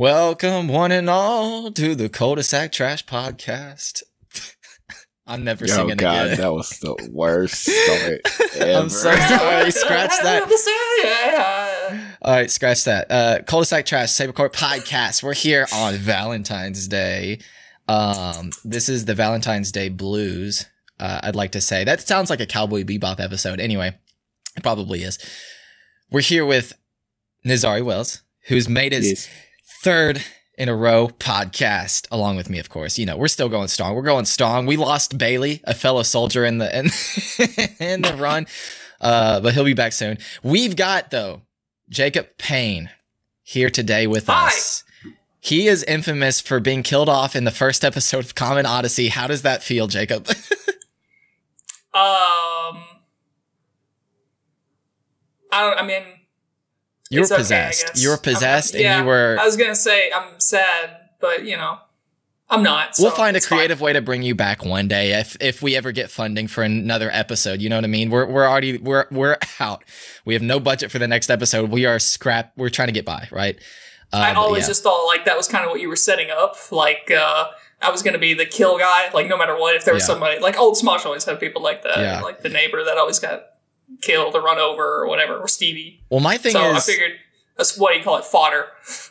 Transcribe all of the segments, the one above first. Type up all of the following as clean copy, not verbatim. Welcome, one and all, to the Cul-de-sac Trash Podcast. I'm never singing again. Oh, God, that was the worst story ever. I'm so sorry. Scratch that. All right, scratch that. Cul-de-sac Trash Cybercore Podcast. We're here on Valentine's Day. This is the Valentine's Day Blues, I'd like to say. That sounds like a Cowboy Bebop episode. Anyway, it probably is. We're here with Nazari Wells, who's made his third in a row podcast, along with me, of course. You know, we're still going strong. We're going strong. We lost Bailey, a fellow soldier in the run, but he'll be back soon. We've got, though, Jacob Payne here today with us. He is infamous for being killed off in the first episode of Common Odyssey. How does that feel, Jacob? I mean... You were possessed. Okay, you were possessed, and you were... I was going to say I'm sad, but, you know, I'm not. So we'll find a creative way to bring you back one day if we ever get funding for another episode. You know what I mean? We're out. We have no budget for the next episode. We are scrap. We're trying to get by, right? I always just thought, like, that was kind of what you were setting up. Like, I was going to be the kill guy. Like, no matter what, if there was somebody... Like, Old Smosh always had people like that. Yeah. Like, the neighbor that always got... killed or run over or whatever, or Stevie. Well, my thing is, I figured that's what you call it, fodder.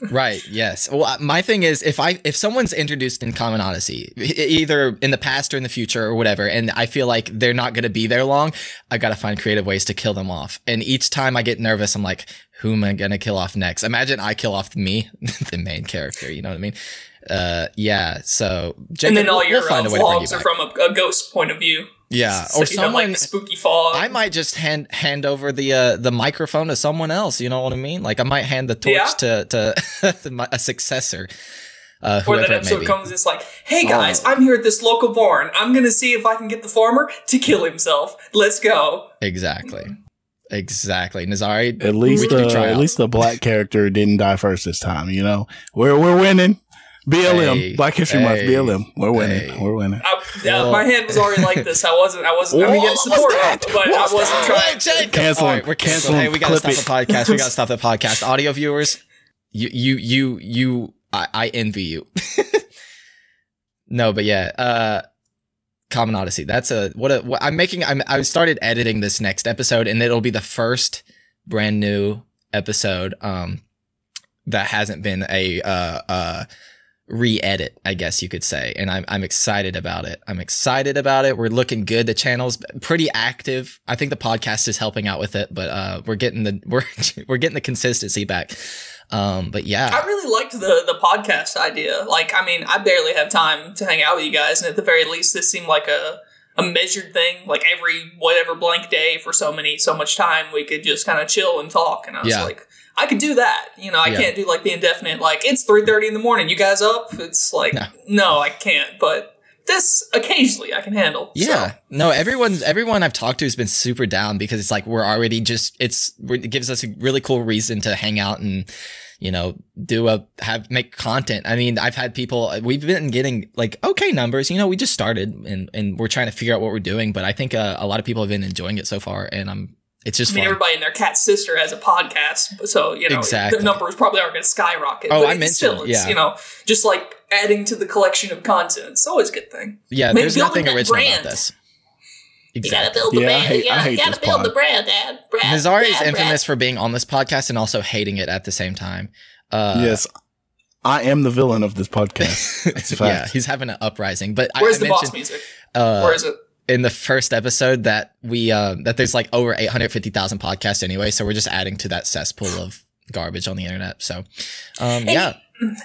Right. Yes. Well, my thing is, if someone's introduced in Common Odyssey, either in the past or in the future or whatever, and I feel like they're not going to be there long, I got to find creative ways to kill them off. And each time I get nervous, I'm like, who am I going to kill off next? Imagine I kill off me, the main character. You know what I mean? Yeah. So, Jacob, and then all your vlogs are from a ghost point of view. Yeah, or someone like spooky fog. I might just hand over the microphone to someone else. You know what I mean? Like I might hand the torch to a successor. Or that episode comes, it's like, hey guys, I'm here at this local barn. I'm gonna see if I can get the farmer to kill himself. Let's go. Exactly, exactly. Nazari, at least the black character didn't die first this time. You know, we're winning. BLM, Black History Month, BLM. We're winning. We're winning. My hand was already like this. I wasn't going to get support, but I wasn't trying. Canceling. Right, we're canceling. Hey, we got to stop the podcast. We got to stop the podcast. Audio viewers, I envy you. No, but yeah. Common Odyssey. That's a, what I'm making, I started editing this next episode and it'll be the first brand new episode that hasn't been a, re-edit, I guess you could say, and I'm excited about it. I'm excited about it. We're looking good. The channel's pretty active. I think the podcast is helping out with it, but we're getting the we're getting the consistency back. But yeah, I really liked the podcast idea. Like, I mean, I barely have time to hang out with you guys, and at the very least, this seemed like a measured thing. Like every whatever blank day for so much time, we could just kind of chill and talk. And I was like, I could do that. You know, I can't do like the indefinite, like it's 3:30 in the morning. You guys up? It's like, no, I can't. But this occasionally I can handle. Yeah. So. No, everyone I've talked to has been super down because it's like, we're already just, it gives us a really cool reason to hang out and, you know, make content. I mean, I've had people, we've been getting like, okay numbers, you know, we just started and we're trying to figure out what we're doing, but I think a lot of people have been enjoying it so far and it's just fun. Everybody and their cat sister has a podcast, so you know their numbers probably aren't going to skyrocket. Oh, but it's, you know, just like adding to the collection of content. It's always a good thing. Yeah, there's nothing original about this. Exactly. You gotta build the brand. You gotta build the brand, Dad. Nazari is infamous for being on this podcast and also hating it at the same time. Yes. I am the villain of this podcast. That's a fact. Yeah, he's having an uprising. But where's the boss music? Where is it? In the first episode that we that there's like over 850,000 podcasts anyway, so we're just adding to that cesspool of garbage on the internet. So and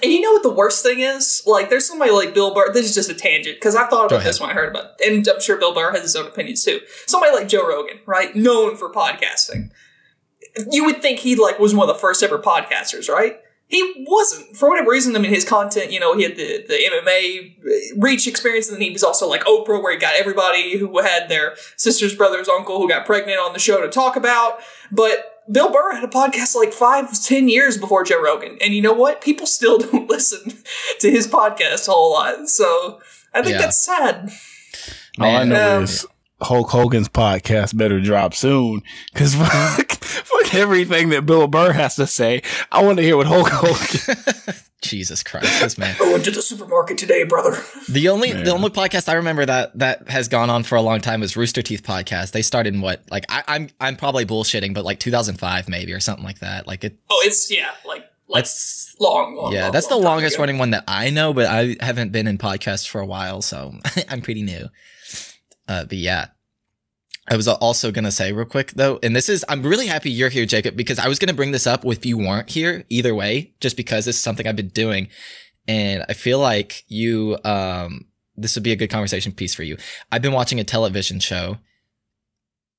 you know what the worst thing is? Like there's somebody like Bill Burr. This is just a tangent because I thought about this when I heard about it, and I'm sure Bill Burr has his own opinions too. Somebody like Joe Rogan, right? Known for podcasting. You would think he like was one of the first ever podcasters, right? He wasn't. For whatever reason, I mean, his content, you know, he had the MMA reach experience, and then he was also like Oprah, where he got everybody who had their sisters, brothers, uncle who got pregnant on the show to talk about. But Bill Burr had a podcast like 5 to 10 years before Joe Rogan. And you know what? People still don't listen to his podcast a whole lot. So I think that's sad. Man, all I know is Hulk Hogan's podcast better drop soon, because fuck everything that Bill Burr has to say. I want to hear what Hulk Hogan Jesus Christ, this man. I went to the supermarket today, brother. The only podcast I remember that has gone on for a long time is Rooster Teeth podcast. They started in what, like, I'm probably bullshitting, but like 2005 maybe or something like that. Like it. Oh, it's yeah, like that's long. Yeah, that's the longest running one that I know, but I haven't been in podcasts for a while, so I'm pretty new. But yeah. I was also going to say real quick, though, and this is, I'm really happy you're here, Jacob, because I was going to bring this up if you weren't here either way, just because this is something I've been doing. And I feel like you, this would be a good conversation piece for you. I've been watching a television show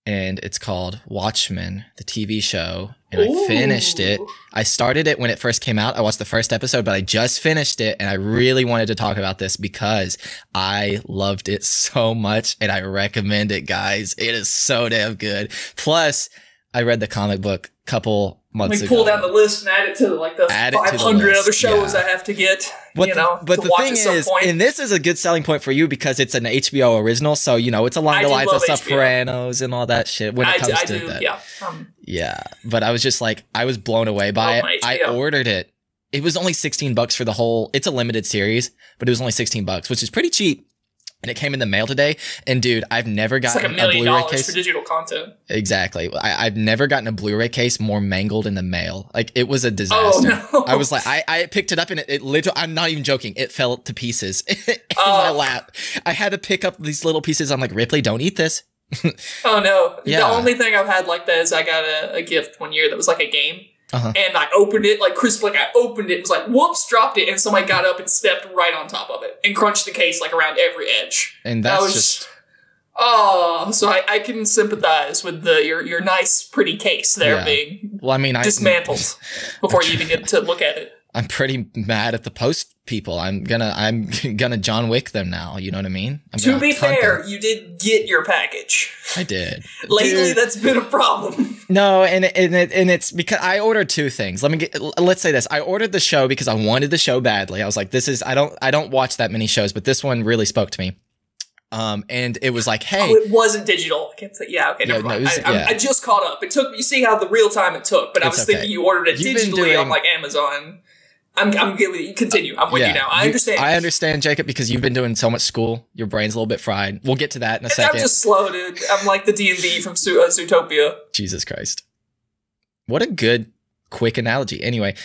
and it's called Watchmen, the TV show. And ooh. I finished it. I started it when it first came out. I watched the first episode, but I just finished it. And I really wanted to talk about this because I loved it so much. And I recommend it, guys. It is so damn good. Plus, I read the comic book a couple months ago. We pull down the list and add it to like the 500 other shows I have to get. But you know, but the thing is, and this is a good selling point for you because it's an HBO original, so you know it's along the lines of Sopranos and all that shit. When it comes to that, yeah. But I was just like, I was blown away by it. I ordered it. It was only $16 for the whole. It's a limited series, but it was only $16, which is pretty cheap. And it came in the mail today. And dude, I've never gotten like a Blu-ray case for digital content. Exactly. I've never gotten a Blu-ray case more mangled in the mail. Like it was a disaster. Oh, no. I was like, I picked it up and it literally, I'm not even joking. It fell to pieces in my lap. I had to pick up these little pieces. I'm like, Ripley, don't eat this. Oh no. Yeah. The only thing I've had like that is I got a gift one year that was like a game. And I opened it like crisp, like I opened it, was like whoops, dropped it, and somebody got up and stepped right on top of it and crunched the case like around every edge. And that's just oh, so I can sympathize with the your nice pretty case there being dismantled before you even get to look at it. I'm pretty mad at the Post people. I'm gonna John Wick them now. You know what I mean? To be fair, you did get your package. I did. Lately, dude, that's been a problem. No, and it's because I ordered two things. Let's say this. I ordered the show because I wanted the show badly. I was like, this is I don't watch that many shows, but this one really spoke to me. And it was like, hey, oh, it wasn't digital. I can't say, yeah, okay, never mind. No, I just caught up. It took. You see how the real time it took, but I was thinking you ordered it digitally on like Amazon. I'm good with you. Continue. I'm with you now. I understand. I understand, Jacob, because you've been doing so much school. Your brain's a little bit fried. We'll get to that in a second. I'm just slow, dude. I'm like the D&D from Zootopia. Jesus Christ. What a good, quick analogy. Anyway,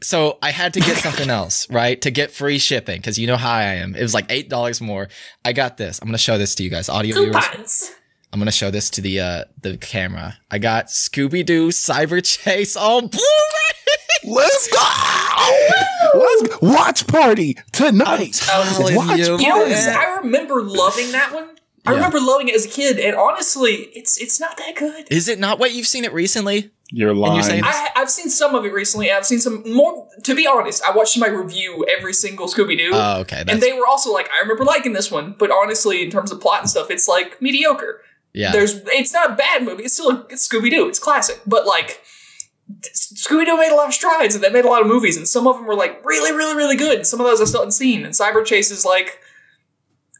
so I had to get something else, right, to get free shipping because you know how I am. It was like $8 more. I got this. I'm going to show this to you guys. Audio viewers. I'm going to show this to the camera. I got Scooby-Doo Cyberchase on Blu-ray. Let's go! Let's watch party tonight. I remember loving that one. I remember loving it as a kid, and honestly, it's not that good. Is it not? Wait, you've seen it recently? You're lying. You're saying I've seen some of it recently. I've seen some more. To be honest, I watched my review every single Scooby-Doo. Oh, okay. And they were also like, I remember liking this one, but honestly, in terms of plot and stuff, it's like mediocre. Yeah. It's not a bad movie. It's still it's Scooby-Doo. It's classic, but like. Scooby-Doo made a lot of strides and they made a lot of movies and some of them were like really, really, really good and some of those I still haven't seen and Cyberchase is like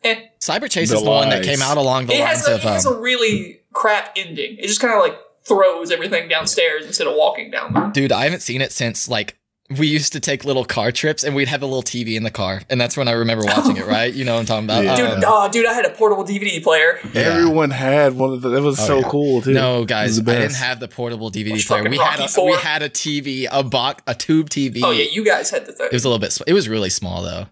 Cyberchase is the one that came out along the lines of it has a really crap ending. It just kind of like throws everything downstairs instead of walking down there. Dude, I haven't seen it since like we used to take little car trips and we'd have a little TV in the car and that's when I remember watching it, right? You know what I'm talking about. Yeah. Dude, oh, dude, I had a portable DVD player. Yeah. Everyone had one of the, that was so cool too. No, guys, I didn't have the portable DVD player. We had a TV, a tube TV. Oh yeah, you guys had the thing. It was a little bit, it was really small though.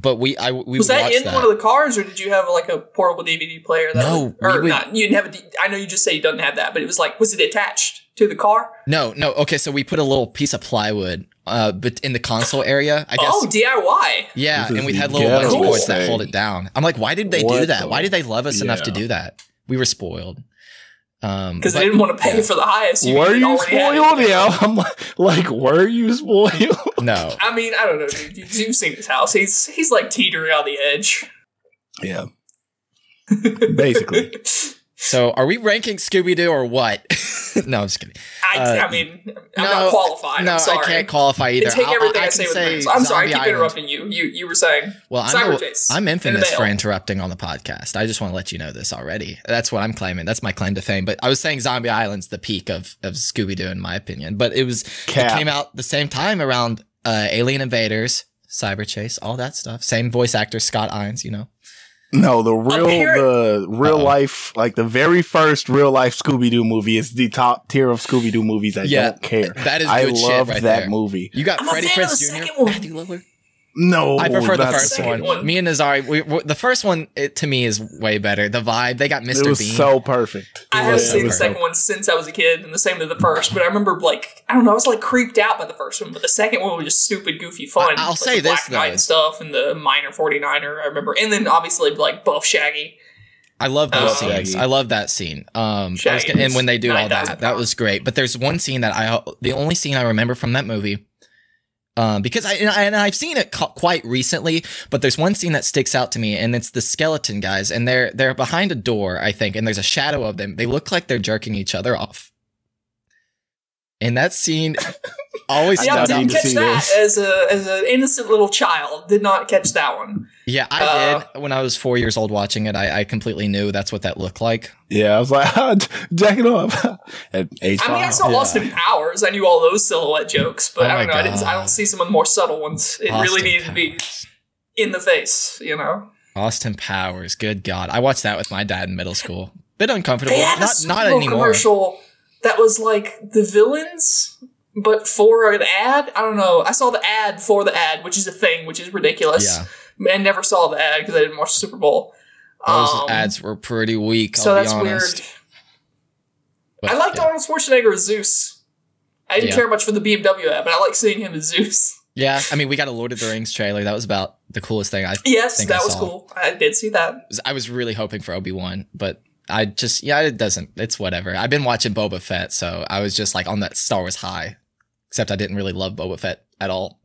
But we was that in one of the cars or did you have like a portable DVD player? That no, was, or would, not. You didn't have a, I know you just say you don't have that, but it was like, was it attached to the car? No. Okay. So we put a little piece of plywood, but in the console area, I guess. Oh, DIY. Yeah. And we had little bungee cords that hold it down. I'm like, why did they do that? Why did they love us enough to do that? We were spoiled. Because they didn't want to pay for the highest. Were you spoiled? Yeah, I'm like, were you spoiled? No, I mean, I don't know, dude. You've seen his house. He's like teetering on the edge. Yeah, basically. So, are we ranking Scooby-Doo or what? No, I'm just kidding. I mean, I'm not qualified. No, I'm sorry. I can't qualify either. Take everything I say with me. I'm sorry, I keep interrupting you. You were saying. Well, I'm infamous for interrupting on the podcast. I just want to let you know this already. That's what I'm claiming. That's my claim to fame. But I was saying Zombie Island's the peak of Scooby-Doo in my opinion. But it came out the same time around Alien Invaders, Cyberchase, all that stuff. Same voice actor, Scott Innes, you know. No, the real life, like the very first real life Scooby-Doo movie is the top tier of Scooby-Doo movies. I don't care. That is good shit. I love that movie. You got Freddie Prinze Jr. Matthew Lillard. No, I prefer the first one. Me and Nazari, the first one to me is way better. The vibe they got, Mr. Bean, so perfect. I haven't seen the second one since I was a kid, and the same to the first. But I remember, like, I don't know, I was like creeped out by the first one, but the second one was just stupid, goofy fun. I'll say this though, Black Knight stuff and the minor 49er. I remember, and then obviously like Buff Shaggy. I love those scenes. I love that scene. And when they do all that, that was great. But there's one scene that the only scene I remember from that movie. Because I've seen it quite recently, but there's one scene that sticks out to me, and it's the skeleton guys, and they're behind a door, I think, and there's a shadow of them. They look like they're jerking each other off, and that scene always. Yeah, I didn't catch that as an innocent little child. Did not catch that one. Yeah, I did when I was 4 years old watching it. I completely knew that's what that looked like. Yeah, I was like, jack it off. At age 5. I mean, I saw Austin Powers. I knew all those silhouette jokes, but I don't know. I don't see some of the more subtle ones. It really needed to be in the face, you know? Austin Powers. Good God. I watched that with my dad in middle school. Bit uncomfortable. They had not anymore. Commercial that was like the villains, but for an ad. I don't know. I saw the ad for the ad, which is a thing, which is ridiculous. Yeah. And never saw the ad because I didn't watch the Super Bowl. Those ads were pretty weak, so that's weird. But I liked Arnold Schwarzenegger as Zeus. I didn't care much for the BMW ad, but I like seeing him as Zeus. Yeah, I mean, we got a Lord of the Rings trailer. That was about the coolest thing I think I saw. Yes, that was cool. I did see that. I was really hoping for Obi-Wan, but I just, it doesn't. It's whatever. I've been watching Boba Fett, so I was just like on that Star Wars high, except I didn't really love Boba Fett at all.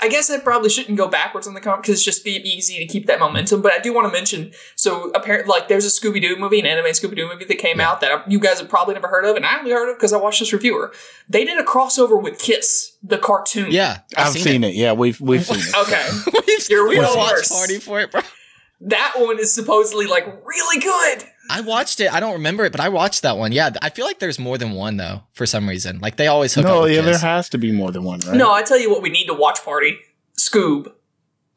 I guess I probably shouldn't go backwards on the comic because it's just be easy to keep that momentum. But I do want to mention, so apparently, like, there's a Scooby-Doo movie, an anime Scooby-Doo movie that came out that you guys have probably never heard of, and I only heard of because I watched this reviewer. They did a crossover with Kiss, the cartoon. Yeah, I've seen it. Yeah, we've seen it. Okay, we've watched Party for it, bro. That one is supposedly like really good. I watched it. I don't remember it, but I watched that one. Yeah, I feel like there's more than one though. For some reason, like they always hook up. No, yeah, there has to be more than one, right? No, I tell you what, we need to watch Party Scoob.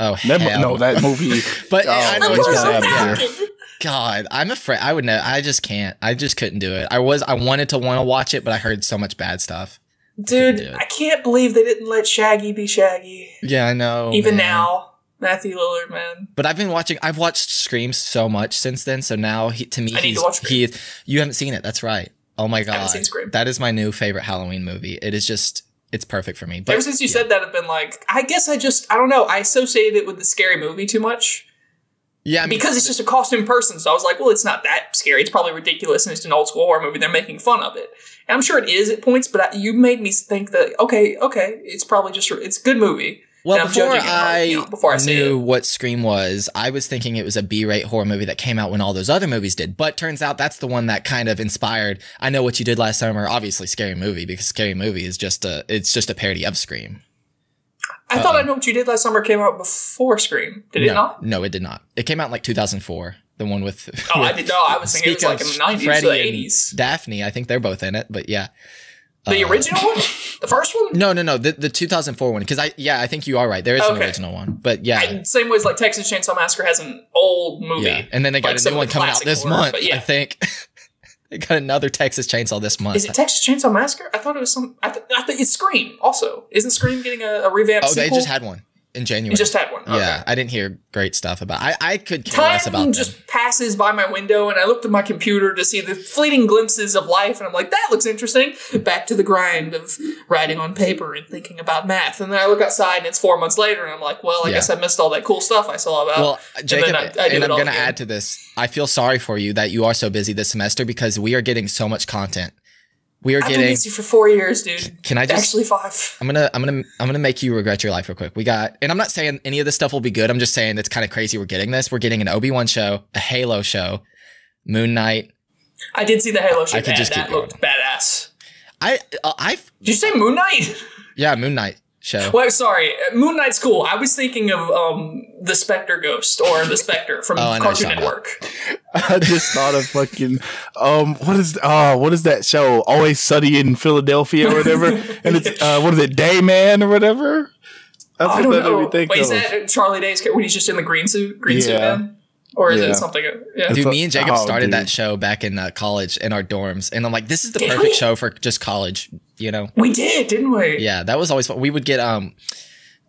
Oh hell. No, that movie. But I know what's going on here. God, I'm afraid. I would know. I just can't. I just couldn't do it. I wanted to want to watch it, but I heard so much bad stuff. Dude, I can't believe they didn't let Shaggy be Shaggy. Yeah, I know. Even now. Matthew Lillard, man. But I've watched Scream so much since then, so now to me, you haven't seen it, that's right. Oh my God. I haven't seen Scream. That is my new favorite Halloween movie. It is just, it's perfect for me. But, ever since you said that, I've been like, I guess I don't know, I associated it with the Scary Movie too much. Yeah, I mean, because it's just a costume person, so I was like, well, it's not that scary. It's probably ridiculous, and it's an old school horror movie. They're making fun of it. And I'm sure it is at points, but you made me think that, okay, it's probably just, it's a good movie. Well, before I knew what Scream was, I was thinking it was a B-rate horror movie that came out when all those other movies did. But turns out that's the one that kind of inspired I Know What You Did Last Summer. Obviously, Scary Movie, because Scary Movie is just a parody of Scream. I thought I Know What You Did Last Summer came out before Scream. Did it not? No, it did not. It came out in like 2004. The one with I was thinking it was like in the 90s, Freddy or the 80s. Daphne, I think they're both in it. But yeah. The original one? The first one? No. The 2004 one. Because I think you are right. There is an original one. But yeah. Same way as like Texas Chainsaw Massacre has an old movie. Yeah. And then they got a new one coming out this month, I think. They got another Texas Chainsaw this month. Is it Texas Chainsaw Massacre? I thought it was it's Scream also. Isn't Scream getting a revamped sequel? They just had one in January. You just had one. Okay. Yeah. I didn't hear great stuff about it. I could care less about it. Just passes by my window, and I looked at my computer to see the fleeting glimpses of life, and I'm like, that looks interesting. Back to the grind of writing on paper and thinking about math. And then I look outside, and it's 4 months later, and I'm like, well, I guess I missed all that cool stuff I saw about. Well, Jacob, and I'm going to add to this. I feel sorry for you that you are so busy this semester because we are getting so much content. I've been busy for 4 years, dude. Can I just actually 5? I'm gonna make you regret your life real quick. We got, and I'm not saying any of this stuff will be good. I'm just saying it's kind of crazy. We're getting this. We're getting an Obi-Wan show, a Halo show, Moon Knight. I did see the Halo show. That looked badass. Did you say Moon Knight? Yeah, Moon Knight. show. Well, sorry. Moon Knight's cool. I was thinking of the Spectre Ghost or the Spectre from Cartoon Network. I just thought of fucking what is that show? Always Sunny in Philadelphia or whatever. And it's what is it, Dayman or whatever? I don't know. Wait, is that Charlie Day's character when he's just in the green suit? Green suit man? Or is it something? Yeah. Dude, me and Jacob started that show back in college in our dorms. And I'm like, this is the perfect show for just college, you know? We did, didn't we? Yeah, that was always fun. We would get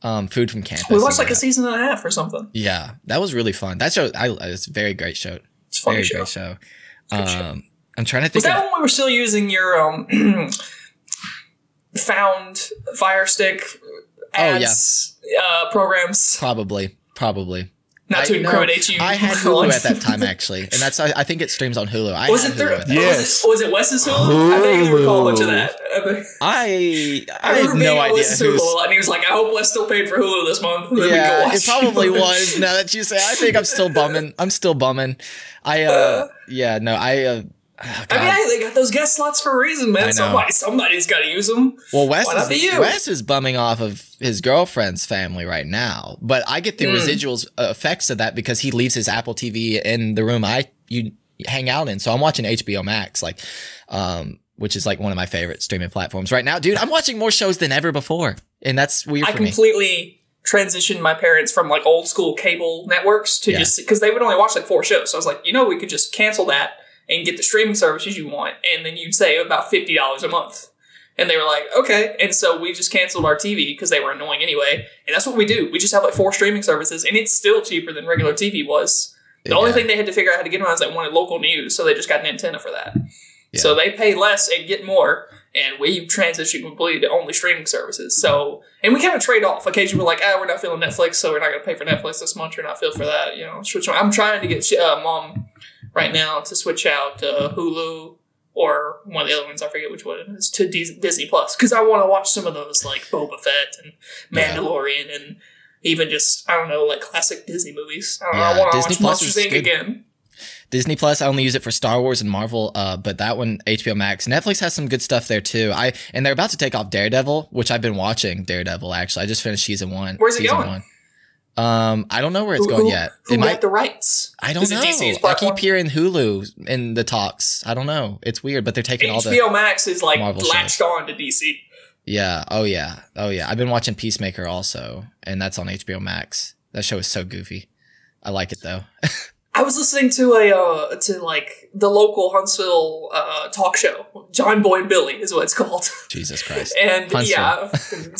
food from campus. We watched like a season and a half or something. Yeah, that was really fun. That show, it's a very great show. It's a funny show. Great show. I'm trying to think. Was that when we were still using your found Fire Stick ads programs? Probably. Not to incriminate you. I had Hulu at that time, actually. And that's, I think it streams on Hulu. Was it Wes's Hulu? I think you recall much of that. I have no idea. And he was like, I hope Wes still paid for Hulu this month. Yeah, it probably was. Now that you say, I think I'm still bumming. I mean, they got those guest slots for a reason, man. Somebody's got to use them. Well, Wes is bumming off of his girlfriend's family right now, but I get the residuals effects of that because he leaves his Apple TV in the room you hang out in. So I'm watching HBO Max, like, which is like one of my favorite streaming platforms right now, dude. I'm watching more shows than ever before, and that's weird. I completely transitioned my parents from like old school cable networks to just because they would only watch like 4 shows. So I was like, you know, we could just cancel that and get the streaming services you want, and then you'd save about $50 a month. And they were like, okay. And so we just canceled our TV because they were annoying anyway. And that's what we do. We just have like 4 streaming services, and it's still cheaper than regular TV was. The only thing they had to figure out how to get around is they wanted local news, so they just got an antenna for that. Yeah. So they pay less and get more, and we transitioned completely to only streaming services. So, and we kind of trade off. Occasionally we're like, we're not feeling Netflix, so we're not going to pay for Netflix this month. We're not feeling for that, you know. I'm trying to get mom right now to switch out Hulu or one of the other ones, I forget which one it is, to Disney Plus, because I want to watch some of those like Boba Fett and Mandalorian and even just, I don't know, like classic Disney movies. I want to watch Monster Inc. again. Disney Plus, I only use it for Star Wars and Marvel, but that one, HBO Max. Netflix has some good stuff there too. And they're about to take off Daredevil, which I've been watching Daredevil, actually. I just finished season 1. Where's it going? I don't know where it's going yet. Who got the rights? I don't know. I keep hearing Hulu in the talks. I don't know. It's weird, but they're taking all the HBO Max is like latched on to DC. Yeah. Oh yeah. I've been watching Peacemaker also, and that's on HBO Max. That show is so goofy. I like it though. I was listening to like the local Huntsville talk show. John Boy and Billy is what it's called. Jesus Christ. And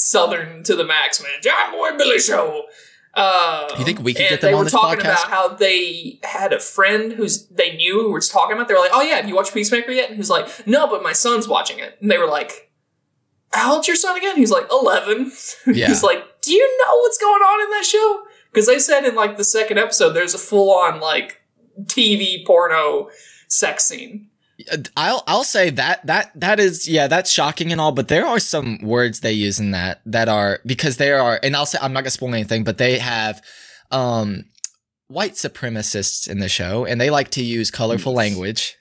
Southern to the max, man. John Boy and Billy show. You think we could get them on this podcast? They were talking about how they had a friend they knew who was talking about. They were like, "Oh yeah, have you watched Peacemaker yet?" And he was like, "No, but my son's watching it." And they were like, "How old's your son again?" He's like, 11. Yeah. He's like, "Do you know what's going on in that show?" Because they said in like the 2nd episode, there's a full on like TV porno sex scene. I'll say that is, yeah, that's shocking and all, but there are some words they use in that are, because they are, and I'll say, I'm not gonna spoil anything, but they have white supremacists in the show, and they like to use colorful language,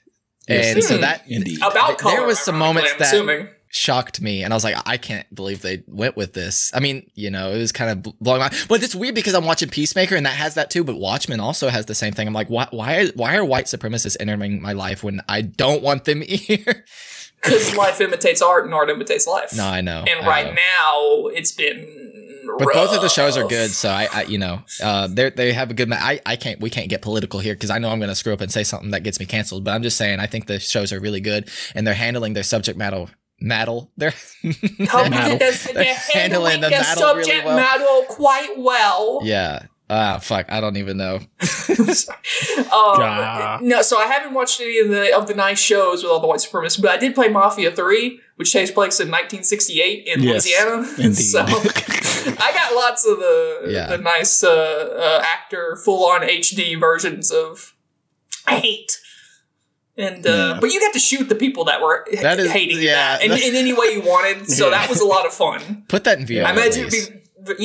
and so that there was some moments that shocked me, and I was like, I can't believe they went with this. I mean, you know, it was kind of blowing my mind. But it's weird because I'm watching Peacemaker, and that has that too. But Watchmen also has the same thing. I'm like, why are white supremacists entering my life when I don't want them here? Because life imitates art, and art imitates life. No, I know. And right now, it's been rough. But both of the shows are good, so I you know, they have a good. We can't get political here because I know I'm going to screw up and say something that gets me canceled. But I'm just saying, I think the shows are really good, and they're handling their subject matter. They're handling the battle really well. Quite well. Yeah. Fuck. I don't even know. No, so I haven't watched any of the nice shows with all the white supremacists, but I did play Mafia 3, which takes place in 1968 in Louisiana. Indeed. So I got lots of the nice actor full-on HD versions of hate. And but you got to shoot the people that were hating that in any way you wanted, so that was a lot of fun. Put that in VR. I imagine it'd be great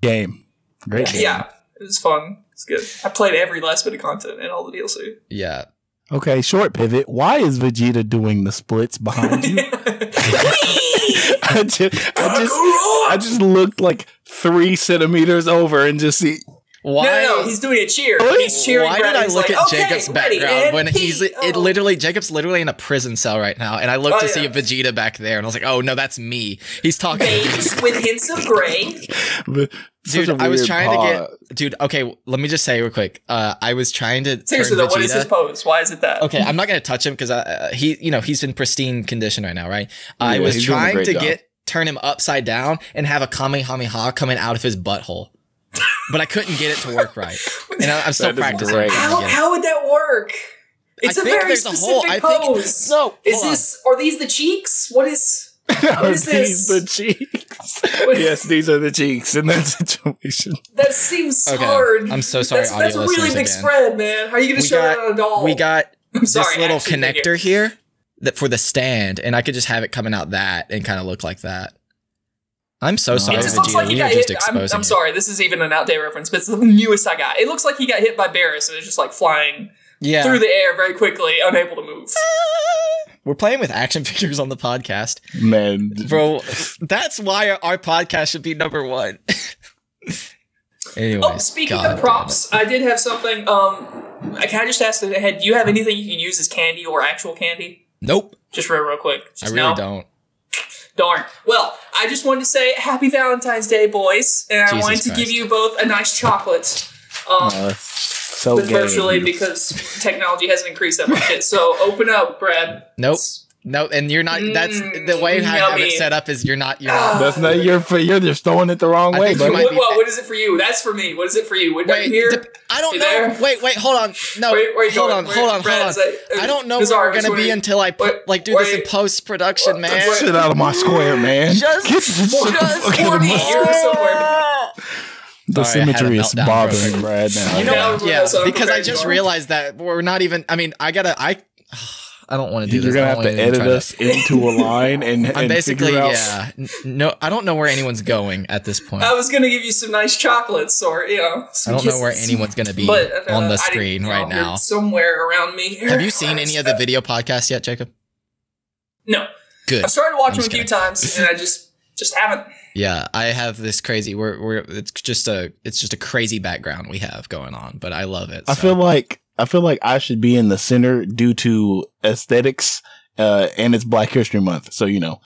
game. Yeah, it was fun. It's good. I played every last bit of content and all the DLC. Yeah, Okay, short pivot. Why is Vegeta doing the splits behind you? I just looked like 3 centimeters over and just see. Why? No, he's doing a cheer. He's cheering. Why did I look at Jacob's background when he's Jacob's literally in a prison cell right now, and I looked to see Vegeta back there, and I was like, oh no, that's me. He's talking with hints of gray. Dude, I was trying to get. Dude, okay, let me just say real quick. I was trying to. Seriously, though, what is his pose? Why is it that? Okay, I'm not gonna touch him because he, you know, he's in pristine condition right now, right? Yeah, I was trying to turn him upside down and have a kamehameha coming out of his butthole. But I couldn't get it to work right, and I'm still practicing. How would that work? It's a very specific pose. No, is this? Are these the cheeks? What is? Are these the cheeks? Yes, these are the cheeks in that situation. That seems hard. I'm so sorry. That's a really big spread, man. How are you going to show that on a doll? We got this little connector here that for the stand, and I could just have it coming out that and kind of look like that. I'm so sorry. It just looks like he got hit. I'm sorry. This is even an outdated reference, but it's the newest I got. It looks like he got hit by Barris and is just like flying through the air very quickly, unable to move. We're playing with action figures on the podcast. Man. Bro, that's why our podcast should be #1. Anyways, oh, speaking of props, I did have something. Can I just ask in the head, do you have anything you can use as candy or actual candy? Nope. Just real quick. Just I really don't. Darn. Well, I just wanted to say happy Valentine's Day, boys, and I wanted to give you both a nice chocolate. So virtually because technology hasn't increased that much yet. So open up, Brad. Nope. No, and you're not. That's the way I have it set up. Is you're not. You're not. That's not your. You're just throwing it the wrong way. But what is it for you? That's for me. What is it for you? What, wait, here? I don't know. There? Wait, hold on. No, hold on. I don't know where we're gonna be until I do this in post production, man. Get shit out of my square, man. Just 40 years somewhere. The symmetry is bothering Brad now. You know, because I just realized that we're not even. I mean, I don't want to do this. You're going to have to edit us into a line and I'm basically, no, I don't know where anyone's going at this point. I was going to give you some nice chocolates or, you know. I don't know where anyone's going to be on the screen right now. Somewhere around me. Have you seen any of the video podcasts yet, Jacob? No. Good. I've started watching them a few times and I just haven't. Yeah, I have this crazy. It's just a crazy background we have going on, but I love it. So. I feel like I should be in the center due to aesthetics, and it's Black History Month. So, you know,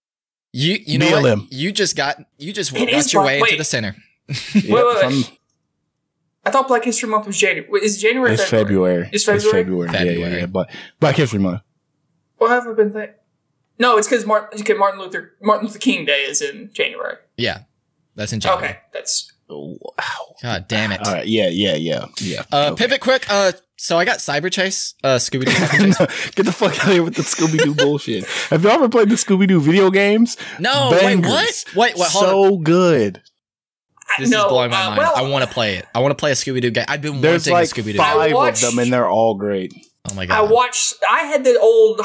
you know, what? you just got your way into the center. Yep, wait. I thought Black History Month was January. Is January? It's February. It's February. It's February. Yeah, Black History Month. What have I been thinking? No, it's because Martin Luther King Day is in January. Yeah, that's in January. Okay, that's wow. God damn it. All right, yeah. Okay. Pivot quick. So I got Cyberchase, Scooby-Doo Cyberchase. Get the fuck out of here with the Scooby-Doo bullshit. Have y'all ever played the Scooby-Doo video games? No, bangers. Wait, what? So good. This is blowing my mind. Well, I want to play it. I want to play a Scooby-Doo game. I've been wanting a Scooby-Doo game. There's like 5 of them, and they're all great. Oh my god. I had the old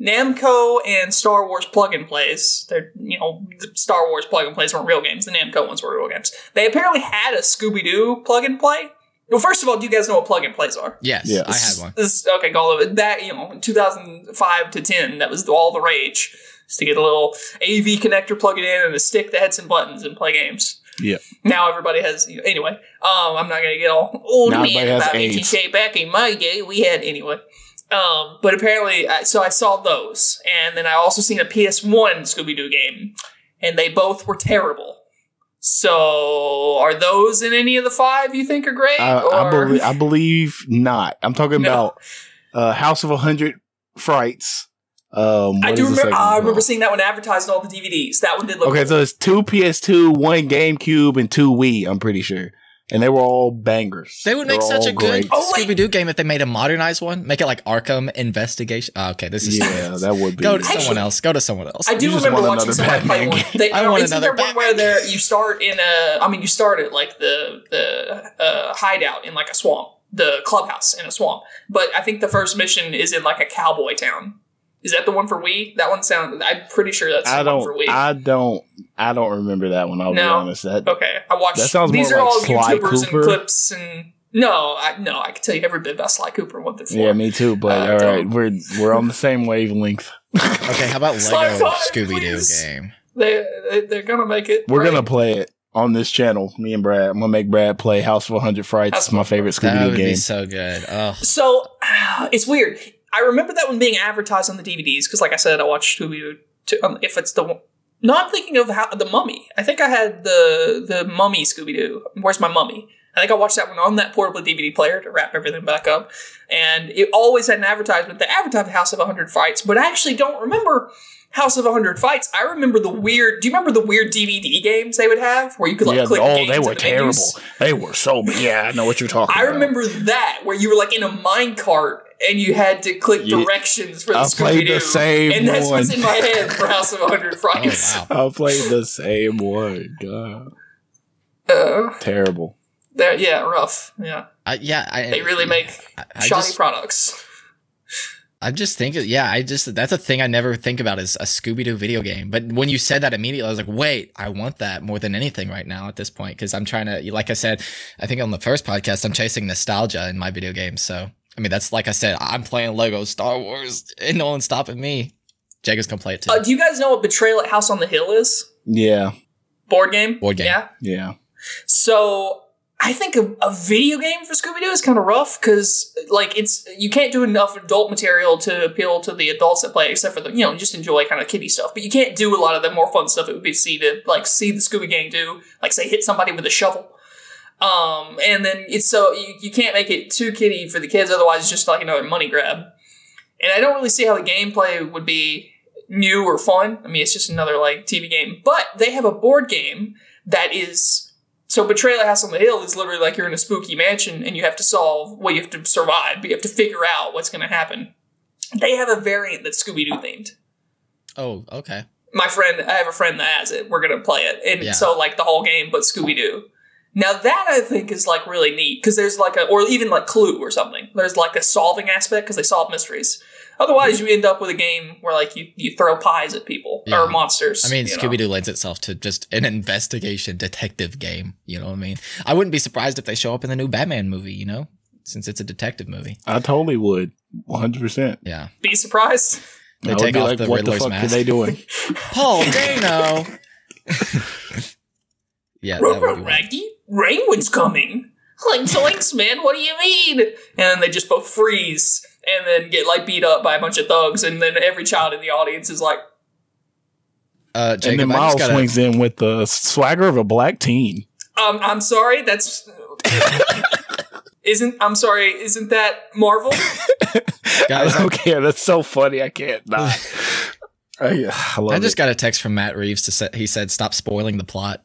Namco and Star Wars plug-and-plays. They're, you know, the Star Wars plug-and-plays weren't real games. The Namco ones were real games. They apparently had a Scooby-Doo plug-and-play. Well, first of all, do you guys know what plug-and-plays are? Yes, yeah. I had one. Okay, all of it. That, you know, 2005 to 10, that was all the rage. Just to get a little AV connector, plug it in, and a stick that had some buttons and play games. Yeah. Now everybody has, you know, anyway. I'm not going to get all old man about ATK back in my day. We had, anyway. But apparently, so I saw those. And then I also seen a PS1 Scooby-Doo game. And they both were terrible. So, are those in any of the 5 you think are great? I believe not. I'm talking about House of 100 Frights. I do remember. I remember seeing that one advertised on all the DVDs. That one did look cool. So it's 2 PS2, 1 GameCube, and 2 Wii. I'm pretty sure, and they were all bangers. They would make such a good Scooby-Doo game if they made a modernized one. Make it like Arkham Investigation. Oh, okay, this is that would be. Go to someone else. Go to someone else. I do remember watching somebody play one. I want another one where you start in a. I mean, you start at like the hideout in like a swamp, the clubhouse in a swamp. But I think the first mission is in like a cowboy town. Is that the one for Wii? That one sounds. I'm pretty sure that's the one for Wii. I don't remember that one. I'll be honest. That sounds more like Sly Cooper. And clips and No, I can tell you every bit about Sly Cooper 1 through 4. Yeah, me too. But all right, we're on the same wavelength. Okay, how about Lego Scooby-Doo game? They're gonna make it. We're gonna play it on this channel. Me and Brad. I'm gonna make Brad play House of 100 Frights. It's my favorite Scooby-Doo game. That would be so good. Oh. So it's weird. I remember that one being advertised on the DVDs because, like I said, I watched Scooby-Doo. If it's the one. No, I'm thinking of the Mummy. I think I had the Mummy Scooby-Doo. Where's my Mummy? I think I watched that one on that portable DVD player to wrap everything back up. And it always had an advertisement. They advertised House of 100 Fights, but I actually don't remember House of 100 Fights. I remember the weird... Do you remember the weird DVD games they would have? Where you could, like, click games. Oh, they were terrible. Menus? They were so... Yeah, I know what you're talking about. I remember that, where you were, like, in a minecart and you had to click directions for the Scooby-Doo. I played the same one. And that's what's in my head for House of 100 Fights. Oh, wow. I played the same one. God. Terrible. Yeah, rough. Yeah. They really make shoddy products. I'm just thinking, that's a thing I never think about is a Scooby-Doo video game. But when you said that immediately, I was like, wait, I want that more than anything right now at this point. Because I'm trying to, like I said, I think on the first podcast, I'm chasing nostalgia in my video games. So, I mean, that's like I said, I'm playing Lego Star Wars and no one's stopping me. Jagger's going to play it too. Do you guys know what Betrayal at House on the Hill is? Yeah. Board game? Board game. Yeah. Yeah. So... I think a video game for Scooby-Doo is kind of rough because, like, you can't do enough adult material to appeal to the adults that play, except for the, you know, just enjoy kind of kiddie stuff. But you can't do a lot of the more fun stuff it would be to see the Scooby gang do, like, say, hit somebody with a shovel. And then it's so you can't make it too kiddie for the kids, otherwise it's just like another money grab. And I don't really see how the gameplay would be new or fun. I mean, it's just another, like, TV game. But they have a board game that is. So Betrayal at House on the Hill is literally like you're in a spooky mansion and you have to solve, well, you have to survive, but you have to figure out what's going to happen. They have a variant that's Scooby-Doo themed. Oh, okay. My friend, I have a friend that has it. We're going to play it. And so like the whole game, but Scooby-Doo. Now that I think is like really neat because there's like or even like Clue or something. There's like a solving aspect because they solve mysteries. Otherwise, you end up with a game where, like, you throw pies at people or monsters. I mean, Scooby-Doo lends itself to just an investigation detective game. You know what I mean? I wouldn't be surprised if they show up in the new Batman movie, you know, since it's a detective movie. I totally would. 100%. Yeah. Be surprised. They take off the Riddler's mask. What the fuck are they doing? Paul Dano. Yeah, that would be Raggy, Rainwood's coming. Links, links, man. What do you mean? And then they just both freeze. And then get, like, beat up by a bunch of thugs. And then every child in the audience is like... Jacob, and then Miles swings in with the swagger of a black teen. I'm sorry, that's... isn't that Marvel? Guys, okay, that's so funny. I can't not. I just got a text from Matt Reeves. He said, stop spoiling the plot.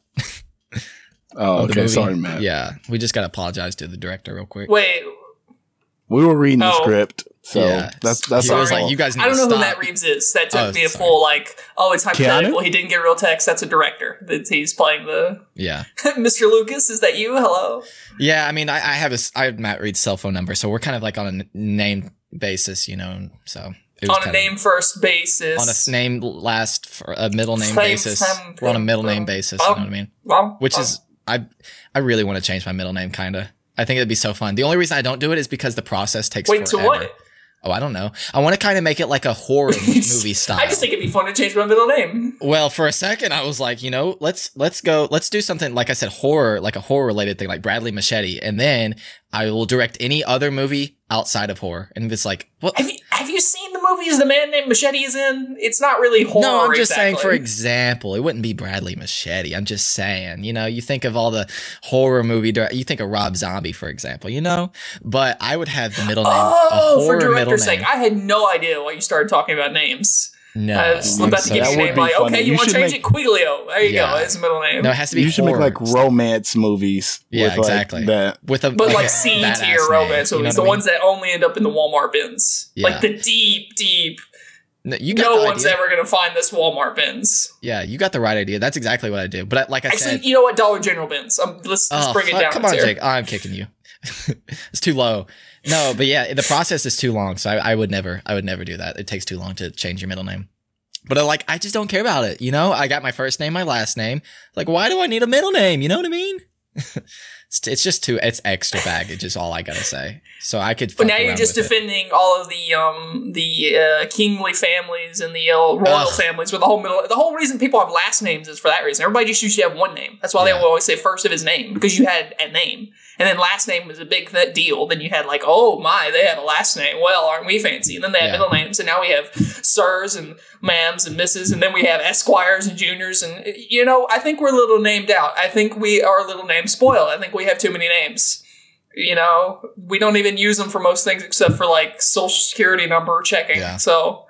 Oh, okay, sorry, Matt. Yeah, we just got to apologize to the director real quick. Wait... We were reading the script, so that's all. Like, you guys, I don't know who Matt Reeves is. That took me a full like, oh, it's hypothetical. Keanu? He didn't get real text. That's a director. He's playing the Mr. Lucas. Is that you? Hello. Yeah, I mean, I have Matt Reeves' cell phone number, so we're kind of like on a name basis, you know. So on a name first basis, on a name last, a middle name basis. We're on a middle name basis. You know what I mean? Which is I really want to change my middle name, kind of. I think it'd be so fun. The only reason I don't do it is because the process takes forever. Wait, to what? Oh, I don't know. I want to kind of make it like a horror movie style. I just think it'd be fun to change my middle name. Well, for a second, I was like, you know, let's do something, like I said, horror, like a horror-related thing, like Bradley Machete. And then I will direct any other movie outside of horror. And it's like, well, have you seen the movies the man named Machete is in? It's not really horror. No, I'm just saying, for example, it wouldn't be Bradley Machete. I'm just saying, you know, you think of all the horror movie, you think of Rob Zombie, for example, you know, but I would have the middle name. Oh, for director's sake, I had no idea why you started talking about names. No, I was about to get your name like, okay, you want to change it? Quiglio. There you go. It's a middle name. No, it has to be. You should make like romance movies. Yeah, with, exactly. Like, that. With a like C-tier romance movies, the ones that only end up in the Walmart bins, like the deep. No one's ever gonna find this Walmart bins. Yeah, you got the right idea. That's exactly what I do. But like I said, you know what? Dollar General bins. Let's bring it down. Come on, Jake. I'm kicking you. It's too low. No, but yeah, the process is too long. So I would never do that. It takes too long to change your middle name. But I just don't care about it. You know, I got my first name, my last name. Like, why do I need a middle name? You know what I mean? It's just too. It's extra baggage is all I gotta say. So I could. But now you're just defending it. All of the kingly families and the royal families with the whole middle. The whole reason people have last names is for that reason. Everybody just used to have one name. That's why they always say first of his name, because you had a name, and then last name was a big deal. Then you had like, oh my, they had a last name. Well, aren't we fancy? And then they had middle names, and now we have sirs and ma'ams and misses, and then we have esquires and juniors, and you know, I think we're a little named out. I think we are a little name spoiled. I think we have too many names. You know, we don't even use them for most things except for like social security number checking. Yeah. So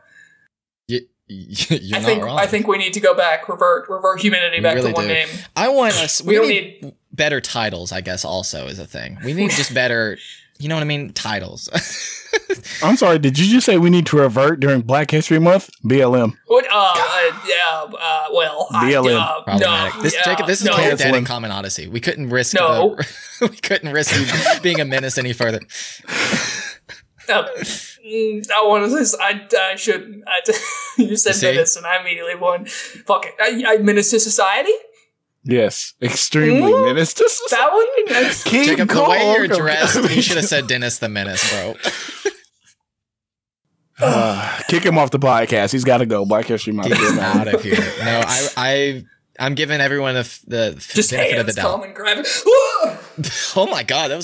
I think we need to go back, revert humanity back really to one name. I want us. We don't need better titles. I guess also is a thing. We need just better. You know what I mean? Titles. I'm sorry. Did you just say we need to revert during Black History Month? BLM. What? Well. BLM. Problematic. This is called Dead in Common Odyssey. We couldn't risk. No. We couldn't risk you being a menace any further. I want to say I shouldn't. You said menace, and I immediately won. Fuck it. I menace to society. Yes, extremely menace. That one, Jacob, the way you're dressed, you should have said Dennis the Menace, bro. Kick him off the podcast. He's got to go. Black History Month. He's out of here. No, I'm giving everyone the benefit of the doubt. Oh my god, that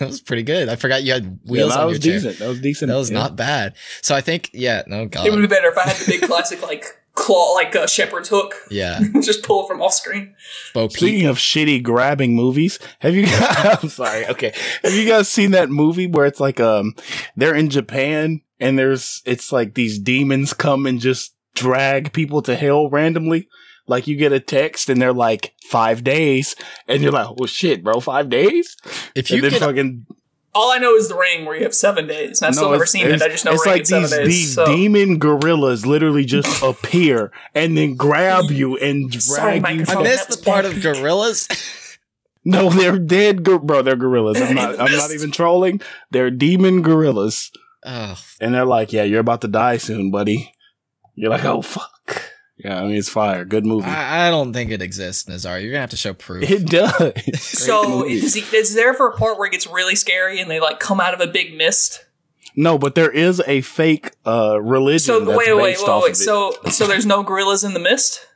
was pretty good. I forgot you had wheels on your chair. That was decent. That was not bad. So I think no god, it would be better if I had the big classic like. Claw like a shepherd's hook. Yeah. Just pull it from off screen. Speaking of shitty grabbing movies, have you guys I'm sorry, okay. Have you guys seen that movie where it's like they're in Japan and it's like these demons come and just drag people to hell randomly? Like you get a text and they're like 5 days and you're like, well shit, bro, 5 days? If you get fucking all I know is The Ring, where you have 7 days. And I've still never seen it. I just know it's Ring like these, 7 days. These demon gorillas literally just appear and then grab you and drag you. I missed the part of gorillas. No, they're dead, bro. They're gorillas. I'm not even trolling. They're demon gorillas. Oh. And they're like, yeah, you're about to die soon, buddy. You're like, oh fuck. Yeah, I mean, it's fire. Good movie. I don't think it exists, Nazar. You're going to have to show proof. It does. So is there for a part where it gets really scary and they like come out of a big mist? No, but there is a fake religion. So wait. So there's no gorillas in the mist?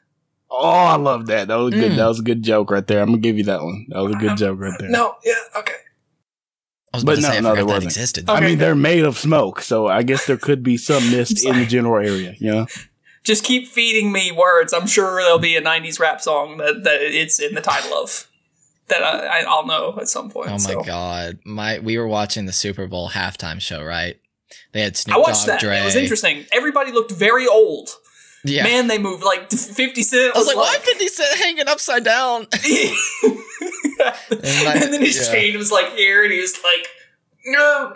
Oh, I love that. That was good. That was a good joke right there. I'm going to give you that one. That was a good joke right there. No. Yeah. Okay. I was but no, that existed. Okay, I mean, they're made of smoke. So I guess there could be some mist in the general area. You know? Just keep feeding me words. I'm sure there'll be a 90s rap song that it's in the title of that I'll know at some point. Oh, my God. We were watching the Super Bowl halftime show, right? They had Snoop Dogg, Dre. I watched that. Dre. It was interesting. Everybody looked very old. Yeah. Man, they moved like 50 Cent. I was like, why 50 Cent hanging upside down? And then his chain was like here, and he was like. I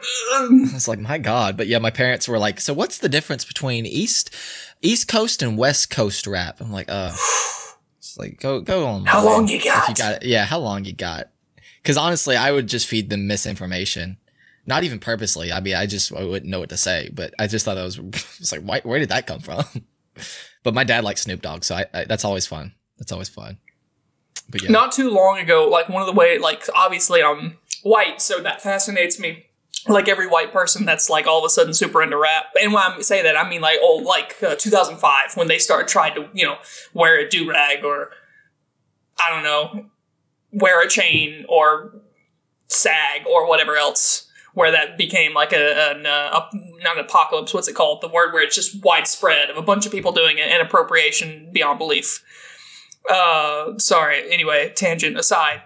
was like, my God. But yeah, my parents were like, so what's the difference between East Coast and West Coast rap? I'm like, it's like, go on. How long you got? Yeah, how long you got? Because honestly, I would just feed them misinformation. Not even purposely. I mean, I wouldn't know what to say. But I just thought I was like, where did that come from? But my dad likes Snoop Dogg, so that's always fun. That's always fun. But yeah. Not too long ago, like one of the way, like obviously I'm white, so that fascinates me. Like every white person that's like all of a sudden super into rap. And when I say that, I mean like 2005 when they started trying to, you know, wear a do-rag or, I don't know, wear a chain or sag or whatever else, where that became like not an apocalypse, what's it called? The word where it's just widespread of a bunch of people doing it and appropriation beyond belief. Sorry, anyway, tangent aside.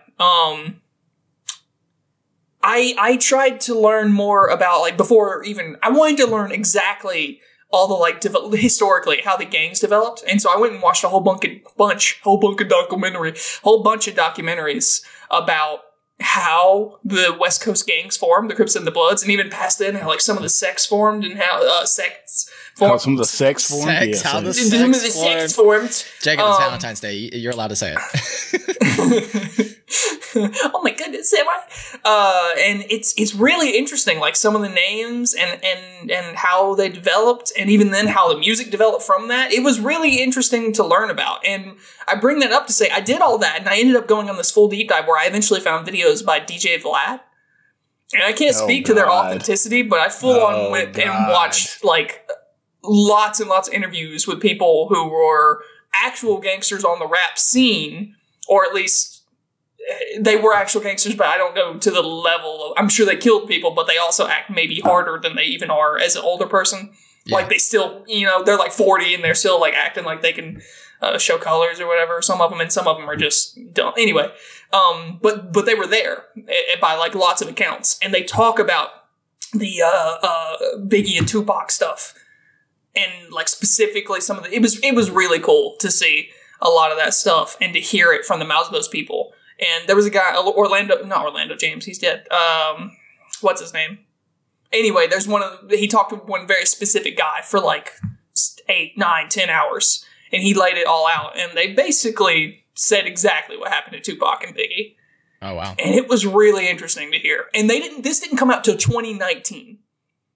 I tried to learn more about, like, before even, I wanted to learn exactly all the, like, historically how the gangs developed. And so I went and watched a whole bunch of documentaries about how the West Coast gangs formed, the Crips and the Bloods, and even past then, how, like, some of the sects formed and how sects formed. How some of the sects formed? Sex, yeah, how the sects formed. Jacob, it's Valentine's Day. You're allowed to say it. Oh my goodness, am I? And it's really interesting, like some of the names and how they developed, and even then how the music developed from that. It was really interesting to learn about. And I bring that up to say I did all that, and I ended up going on this full deep dive where I eventually found videos by DJ Vlad. And I can't speak to their authenticity, but I full on went and watched like lots and lots of interviews with people who were actual gangsters on the rap scene, or at least they were actual gangsters, but I don't go to the level of, I'm sure they killed people, but they also act maybe harder than they even are as an older person. Yeah. Like they still, you know, they're like 40 and they're still like acting like they can show colors or whatever. Some of them, and some of them are just dumb. Anyway, but they were there by like lots of accounts, and they talk about the Biggie and Tupac stuff, and like specifically some of the. It was really cool to see a lot of that stuff and to hear it from the mouths of those people. And there was a guy, not Orlando James, he's dead. What's his name? Anyway, there's he talked to one very specific guy for like 8, 9, 10 hours. And he laid it all out. And they basically said exactly what happened to Tupac and Biggie. Oh, wow. And it was really interesting to hear. And this didn't come out till 2019.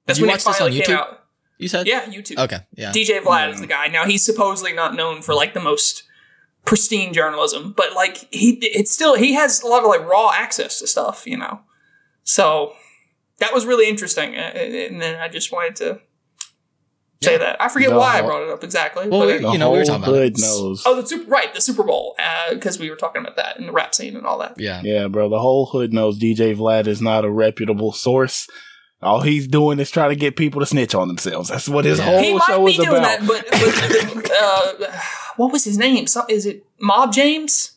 That's when it finally came out. You said? Yeah, YouTube. Okay, yeah. DJ Vlad is the guy. Now, he's supposedly not known for like the most pristine journalism, but like he has a lot of like raw access to stuff, you know. So that was really interesting, and then I just wanted to say that. I forget why I brought it up exactly. Well, but we were talking about it. The Super Bowl, because we were talking about that and the rap scene and all that. Yeah, yeah, bro. The whole hood knows DJ Vlad is not a reputable source. All he's doing is trying to get people to snitch on themselves. That's what his whole show is about. He might be doing that, but what was his name? Is it Mob James?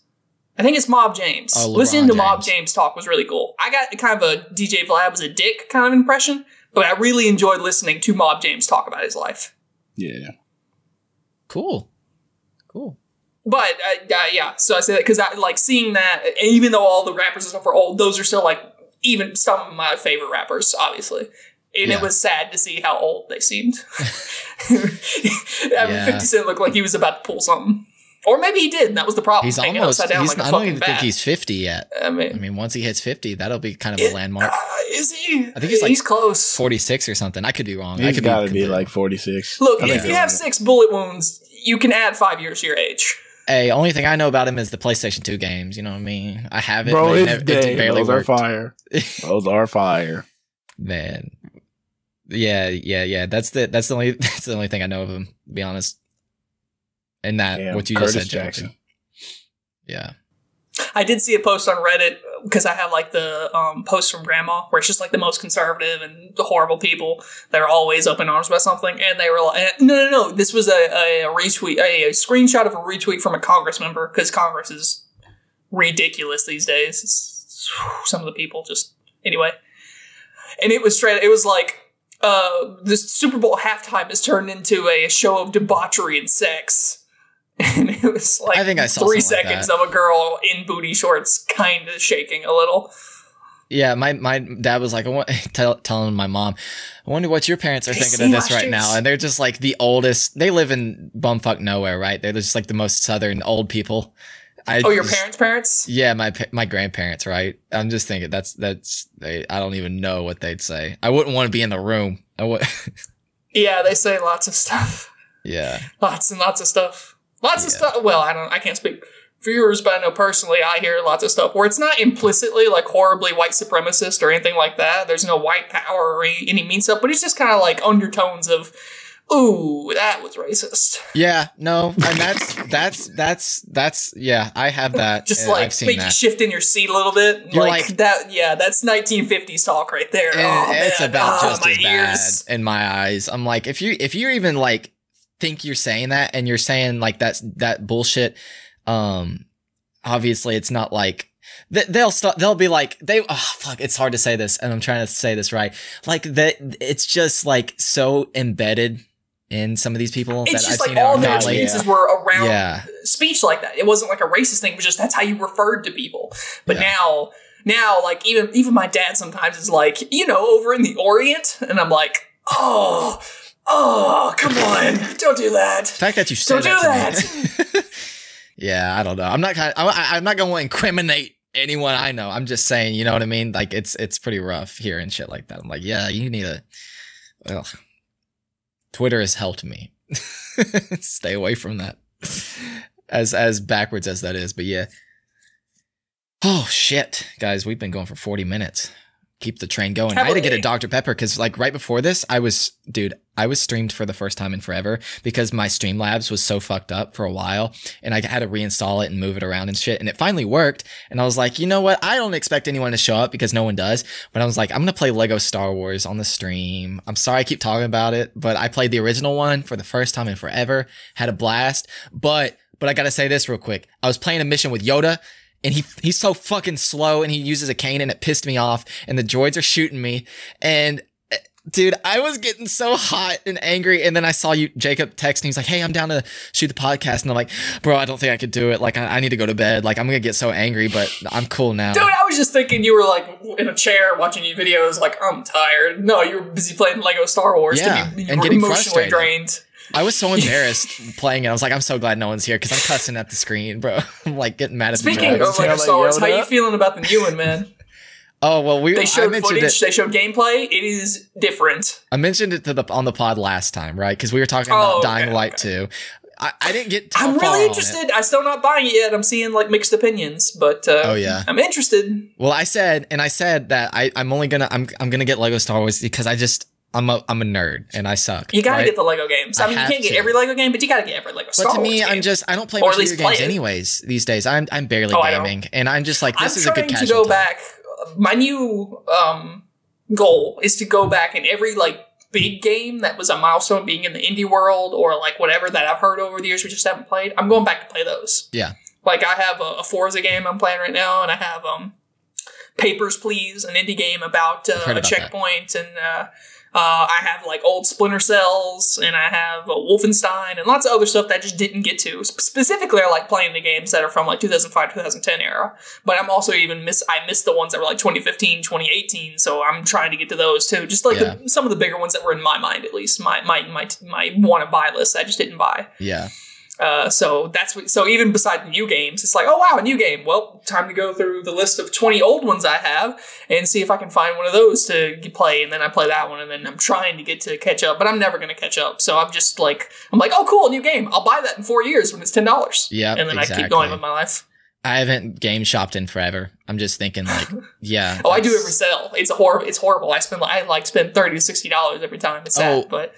I think it's Mob James. Listening to Mob James talk was really cool. I got kind of a DJ Vlad was a dick kind of impression, but I really enjoyed listening to Mob James talk about his life. Yeah. Cool. But, yeah, so I say that because I like seeing that, even though all the rappers and stuff are old, those are still like even some of my favorite rappers, obviously. And it was sad to see how old they seemed. I mean, 50 Cent looked like he was about to pull something. Or maybe he did, and that was the problem. He's almost, upside down like I don't even think he's 50 yet. I mean, once he hits 50, that'll be kind of a landmark. Is he? I think he's like close. 46 or something. I could be wrong. He's got to be like 46. Look, if you have 6 bullet wounds, you can add 5 years to your age. Hey, only thing I know about him is the PlayStation 2 games. You know what I mean? I have it. Bro, it's dead. Those are fire. Those are fire. Man. Yeah. That's the only thing I know of him, to be honest. And that what you just said, Jackson. Yeah. I did see a post on Reddit because I have like the post from Grandma where it's just like the most conservative and the horrible people that are always up in arms about something. And they were like, no. This was a retweet, a screenshot of a retweet from a Congress member, because Congress is ridiculous these days. Some of the people just, anyway. And it was straight, it was like, the Super Bowl halftime has turned into a show of debauchery and sex. And it was like, I think I saw 3 seconds like of a girl in booty shorts kind of shaking a little. Yeah, my dad was like, telling my mom, I wonder what your parents are thinking of this right now. And they're just like the oldest. They live in bumfuck nowhere, right? They're just like the most southern old people. Your parents' parents? Yeah, my grandparents, right? I'm just thinking I don't even know what they'd say. I wouldn't want to be in the room. Yeah, they say lots of stuff. Yeah. Lots and lots of stuff. Lots of stuff. Well, I can't speak for yours, but I know personally I hear lots of stuff where it's not implicitly like horribly white supremacist or anything like that. There's no white power or any mean stuff, but it's just kind of like undertones of, ooh, that was racist. Yeah, no, and that's yeah, I have that. Just like make you shift in your seat a little bit. And you're like that. Yeah, that's 1950s talk right there. Oh, it's man, about just as ears. Bad in my eyes. I'm like, if you even like think you're saying that and you're saying like that bullshit, obviously it's not like. They'll be like oh fuck, it's hard to say this, and I'm trying to say this right. Like that, it's just like so embedded in some of these people. It's just like all their experiences were around speech like that. It wasn't like a racist thing, but just that's how you referred to people. But now like even my dad sometimes is like, you know, over in the Orient, and I'm like, oh come on, don't do that. The fact that you said don't do that. Yeah, I don't know. I'm not gonna incriminate anyone I know. I'm just saying, you know what I mean? Like, it's pretty rough here and shit like that. I'm like, yeah, you need a... Well, Twitter has helped me stay away from that, as backwards as that is. But yeah. Oh, shit. Guys, we've been going for 40 minutes. Keep the train going. I had to get a Dr. Pepper because, like, right before this, I was streamed for the first time in forever because my Streamlabs was so fucked up for a while, and I had to reinstall it and move it around and shit, and it finally worked, and I was like, you know what? I don't expect anyone to show up because no one does, but I was like, I'm going to play Lego Star Wars on the stream. I'm sorry I keep talking about it, but I played the original one for the first time in forever, had a blast, but I got to say this real quick. I was playing a mission with Yoda, and he's so fucking slow, and he uses a cane, and it pissed me off, and the droids are shooting me, and dude, I was getting so hot and angry, and then I saw you, Jacob, text, and he's like, hey, I'm down to shoot the podcast, and I'm like, bro, I don't think I could do it, like, I need to go to bed, like, I'm gonna get so angry, but I'm cool now. Dude, I was just thinking you were, like, in a chair watching your videos, like, I'm tired. No, you were busy playing Lego Star Wars. Yeah, you and getting emotionally drained. I was so embarrassed playing it. I was like, I'm so glad no one's here because I'm cussing at the screen, bro. I'm like getting mad at the Speaking of Lego Star Wars, how you feeling about the new one, man? Oh, well, we showed footage, they showed gameplay. It is different. I mentioned it on the pod last time, right? Because we were talking about Dying Light 2. I didn't get too I'm really interested. I'm still not buying it yet. I'm seeing like mixed opinions, but oh, yeah. I'm interested. Well, I said that I'm gonna get Lego Star Wars because I'm a nerd and I suck. You gotta get the Lego games. I mean, you can't get every Lego game, but you gotta get every Lego Star Wars game. But to me, I don't play much video games anyways these days. I'm barely gaming, and I'm just like, this is a good casual. I'm trying to go back. My new goal is to go back in every like big game that was a milestone, being in the indie world or like whatever that I've heard over the years we just haven't played. I'm going back to play those. Yeah. Like I have a Forza game I'm playing right now, and I have Papers, Please, an indie game about a checkpoint that. And. I have, like, old Splinter Cells, and I have Wolfenstein, and lots of other stuff that I just didn't get to. Specifically, I like playing the games that are from, like, 2005, 2010 era. But I'm also I missed the ones that were, like, 2015, 2018, so I'm trying to get to those, too. Just, like, some of the bigger ones that were in my mind, at least. My want-to-buy list I just didn't buy. Yeah. So that's what, so even beside the new games, it's like, oh wow, a new game. Well, time to go through the list of 20 old ones I have and see if I can find one of those to play. And then I play that one, and then I'm trying to get to catch up, but I'm never going to catch up. So I'm just like, oh cool, a new game. I'll buy that in 4 years when it's $10. Yeah. And then exactly. I keep going with my life. I haven't game shopped in forever. I'm just thinking like, yeah. Oh, I do every sale. It's horrible. I spend $30 to $60 every time. It's sad, but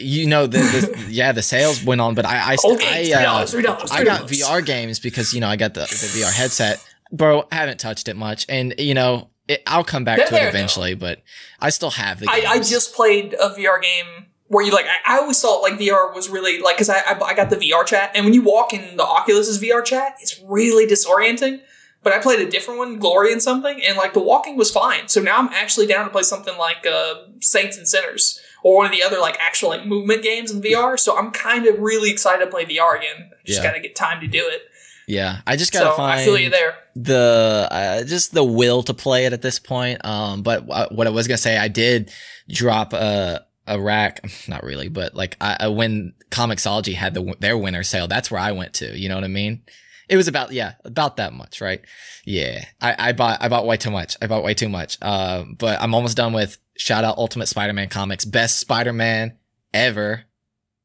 you know, the sales went on, but I got VR games because, you know, I got the VR headset, bro. I haven't touched it much, and you know, I'll come back to it eventually, but I still have the games. I just played a VR game. Where you like, I always thought like VR was really like, cause I got the VR chat, and when you walk in the Oculus's VR chat, it's really disorienting, but I played a different one, Glory and something, and like the walking was fine. So now I'm actually down to play something like Saints and Sinners or one of the other like actual like movement games in VR. So I'm kind of really excited to play VR again. I just gotta get time to do it. Yeah, I just gotta find I feel you there. The just the will to play it at this point. But what I was gonna say, I did drop a rack, not really, but like when Comixology had their winter sale, that's where I went to, you know what I mean? It was about that much, right? Yeah. I bought way too much. But I'm almost done with shout out Ultimate Spider-Man comics, best Spider-Man ever.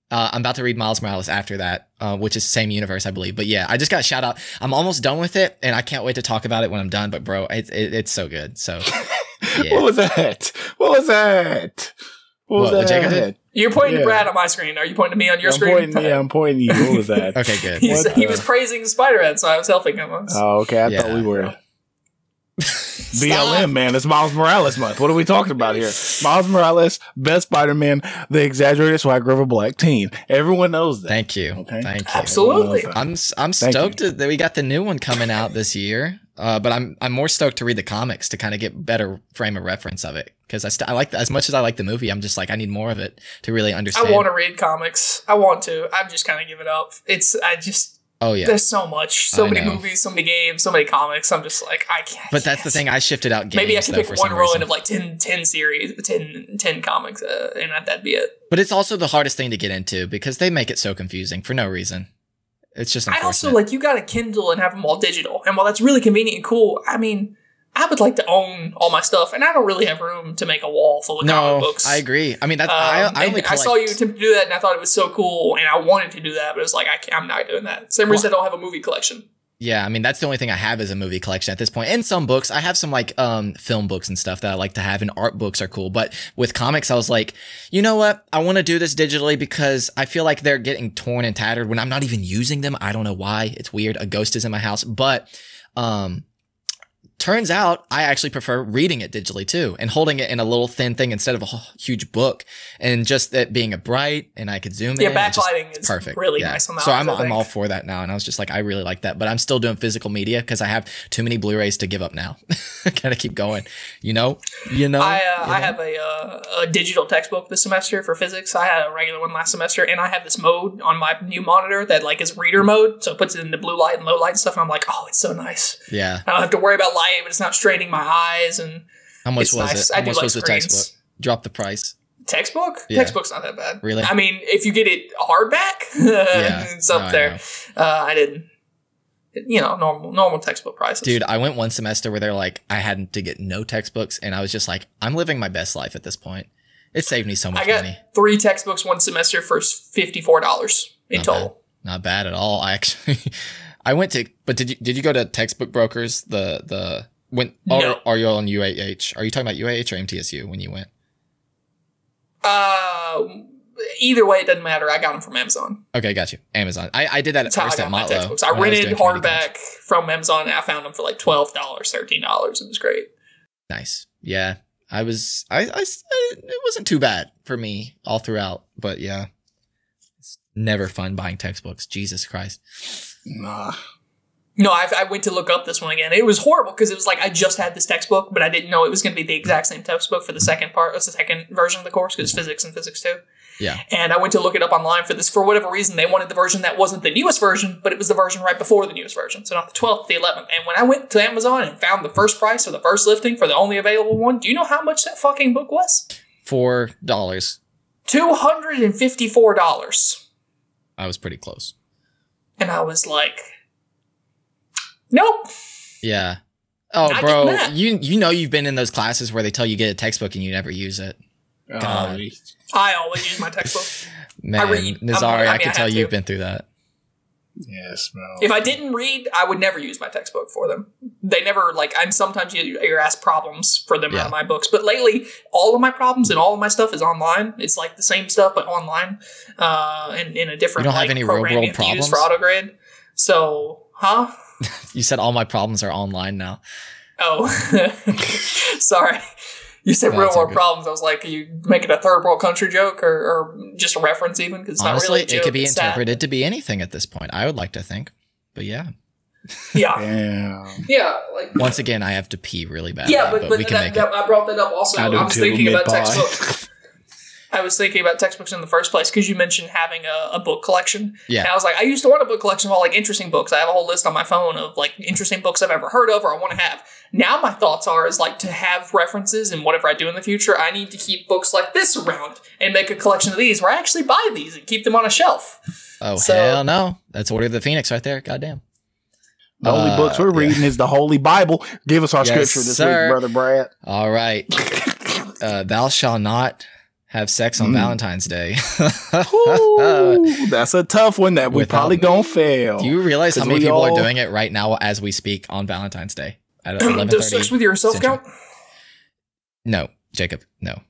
I'm about to read Miles Morales after that, which is the same universe, I believe. But yeah, I just got a shout out. I'm almost done with it, and I can't wait to talk about it when I'm done. But bro, it's so good. So yeah. What was that? What Jacob did? You're pointing to Brad on my screen. Are you pointing to me on your screen? I'm pointing to you. What was that? Okay, good. He was praising Spider-Man, so I was helping him. Oh, okay. I thought we were. BLM, man. It's Miles Morales month. What are we talking about here? Miles Morales, best Spider-Man, the exaggerated swagger of a black teen. Everyone knows that. Thank you. Okay? Thank you. Absolutely. I'm stoked that we got the new one coming out this year. But I'm more stoked to read the comics to kind of get better frame of reference of it, because I like as much as I like the movie, I'm just like I need more of it to really understand. I want to read comics. I want to. I'm just kind of giving up. There's so much, so many movies, so many games, so many comics. I'm just like I can't. But that's the thing. I shifted out games. Maybe I should pick one run of like 10 series, 10 comics, and that'd be it. But it's also the hardest thing to get into because they make it so confusing for no reason. It's just unfortunate. I also, like, you got to Kindle and have them all digital. And while that's really convenient and cool, I mean, I would like to own all my stuff. And I don't really have room to make a wall full of comic books. I agree. I mean, that's, I saw you attempt to do that, and I thought it was so cool. And I wanted to do that, but it was like, I'm not doing that. Same reason I don't have a movie collection. Yeah, I mean, that's the only thing I have is a movie collection at this point. And some books. I have some, like, film books and stuff that I like to have, and art books are cool. But with comics, I was like, you know what? I want to do this digitally because I feel like they're getting torn and tattered when I'm not even using them. I don't know why. It's weird. A ghost is in my house. But turns out I actually prefer reading it digitally, too, and holding it in a little thin thing instead of a huge book. And just it being a bright, and I could zoom in. Yeah, backlighting is perfect. Really nice on that. So I'm all for that now. And I was just like, I really like that. But I'm still doing physical media because I have too many Blu-rays to give up now. Gotta keep going. I have a digital textbook this semester for physics. I had a regular one last semester. And I have this mode on my new monitor that, like, is reader mode. So it puts it into blue light and low light and stuff. And I'm like, oh, it's so nice. Yeah. I don't have to worry about light. But it's not straining my eyes, and how much was it? How much was the textbook? Drop the price. Textbook? Yeah. Textbook's not that bad. Really? I mean, if you get it hardback, it's up there. I didn't. You know, normal textbook prices. Dude, I went one semester where they're like, I had to get no textbooks, and I was just like, I'm living my best life at this point. It saved me so much money. I got three textbooks one semester for $54 in total. Not bad at all, actually. I went to, but did you go to textbook brokers? Are you on UAH? Are you talking about UAH or MTSU when you went? Either way, it doesn't matter. I got them from Amazon. Okay, got you. Amazon. I did that at first at Motlow. I rented hardback from Amazon. And I found them for like $12, $13. It was great. Nice. Yeah, it wasn't too bad for me all throughout, but yeah. Never fun buying textbooks. Jesus Christ. Nah. No, I went to look up this one again. It was horrible because it was like I just had this textbook, but I didn't know it was going to be the exact same textbook for the second part. It's the second version of the course because physics and physics too. Yeah. And I went to look it up online for this. For whatever reason, they wanted the version that wasn't the newest version, but it was the version right before the newest version. So not the 12th, the 11th. And when I went to Amazon and found the first price for the first listing for the only available one, do you know how much that fucking book was? $4. $254. I was pretty close. And I was like, nope. Yeah. Oh, not bro. You know you've been in those classes where they tell you get a textbook and you never use it. God. I always use my textbook. Man, I read. Nazari, I can tell you've been through that. Yes, bro. If I didn't read, I would never use my textbook for them. They never, like, I'm sometimes you're asked problems for them out of my books. But lately, all of my problems and all of my stuff is online. It's like the same stuff, but online and in a different program. You don't have any real-world problems for AutoGrad. So, huh? You said all my problems are online now. Oh, sorry. You said real-world problems. I was like, are you making a third-world country joke or just a reference even? Because honestly, not really a joke, it could be interpreted to be anything at this point, I would like to think. But yeah. Yeah. Yeah. Like, once again, I have to pee really bad. Yeah, but we can make it. I brought that up also. I was thinking about textbooks. I was thinking about textbooks in the first place because you mentioned having a book collection. Yeah. And I was like, I used to want a book collection of all like interesting books. I have a whole list on my phone of like interesting books I've ever heard of or I want to have. Now my thoughts is like to have references and whatever I do in the future, I need to keep books like this around and make a collection of these where I actually buy these and keep them on a shelf. Oh, hell no. That's Order of the Phoenix right there. Goddamn. The only books we're reading is the Holy Bible. Give us our scripture this week, Brother Brad. All right. Thou shalt not have sex on Valentine's Day. Ooh, that's a tough one that we probably don't fail. Do you realize how many people are doing it right now as we speak on Valentine's Day? At 11:30. Does sex with yourself count? No, Jacob, no.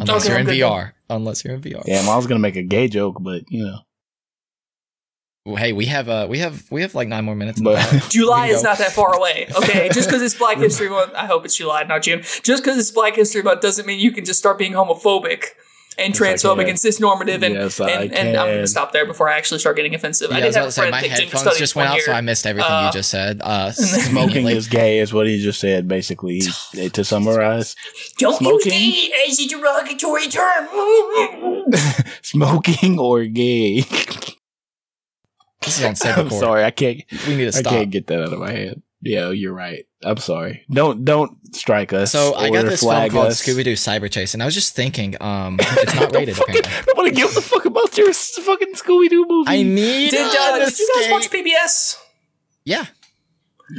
Unless you're in VR. Unless you're in VR. Damn, I was going to make a gay joke, but, you know. Well, hey, we have like 9 more minutes. July is not that far away. Okay, just because it's Black History Month, I hope it's July, not June. Just because it's Black History Month doesn't mean you can just start being homophobic and transphobic and cisnormative. And I'm going to stop there before I actually start getting offensive. Yeah, I did have a friend my headphones just went out, so I missed everything you just said. Smoking is gay is what he just said, basically. To summarize, don't use gay as a derogatory term. Smoking or gay. This is on I'm sorry, I can't. We need to stop. I can't get that out of my head. Yeah, you're right. I'm sorry. Don't strike us. So I got this film called Scooby-Doo Cyberchase, and I was just thinking, it's not rated. Nobody gives a fuck about your fucking Scooby-Doo movie. I need. Did you guys watch PBS? Yeah.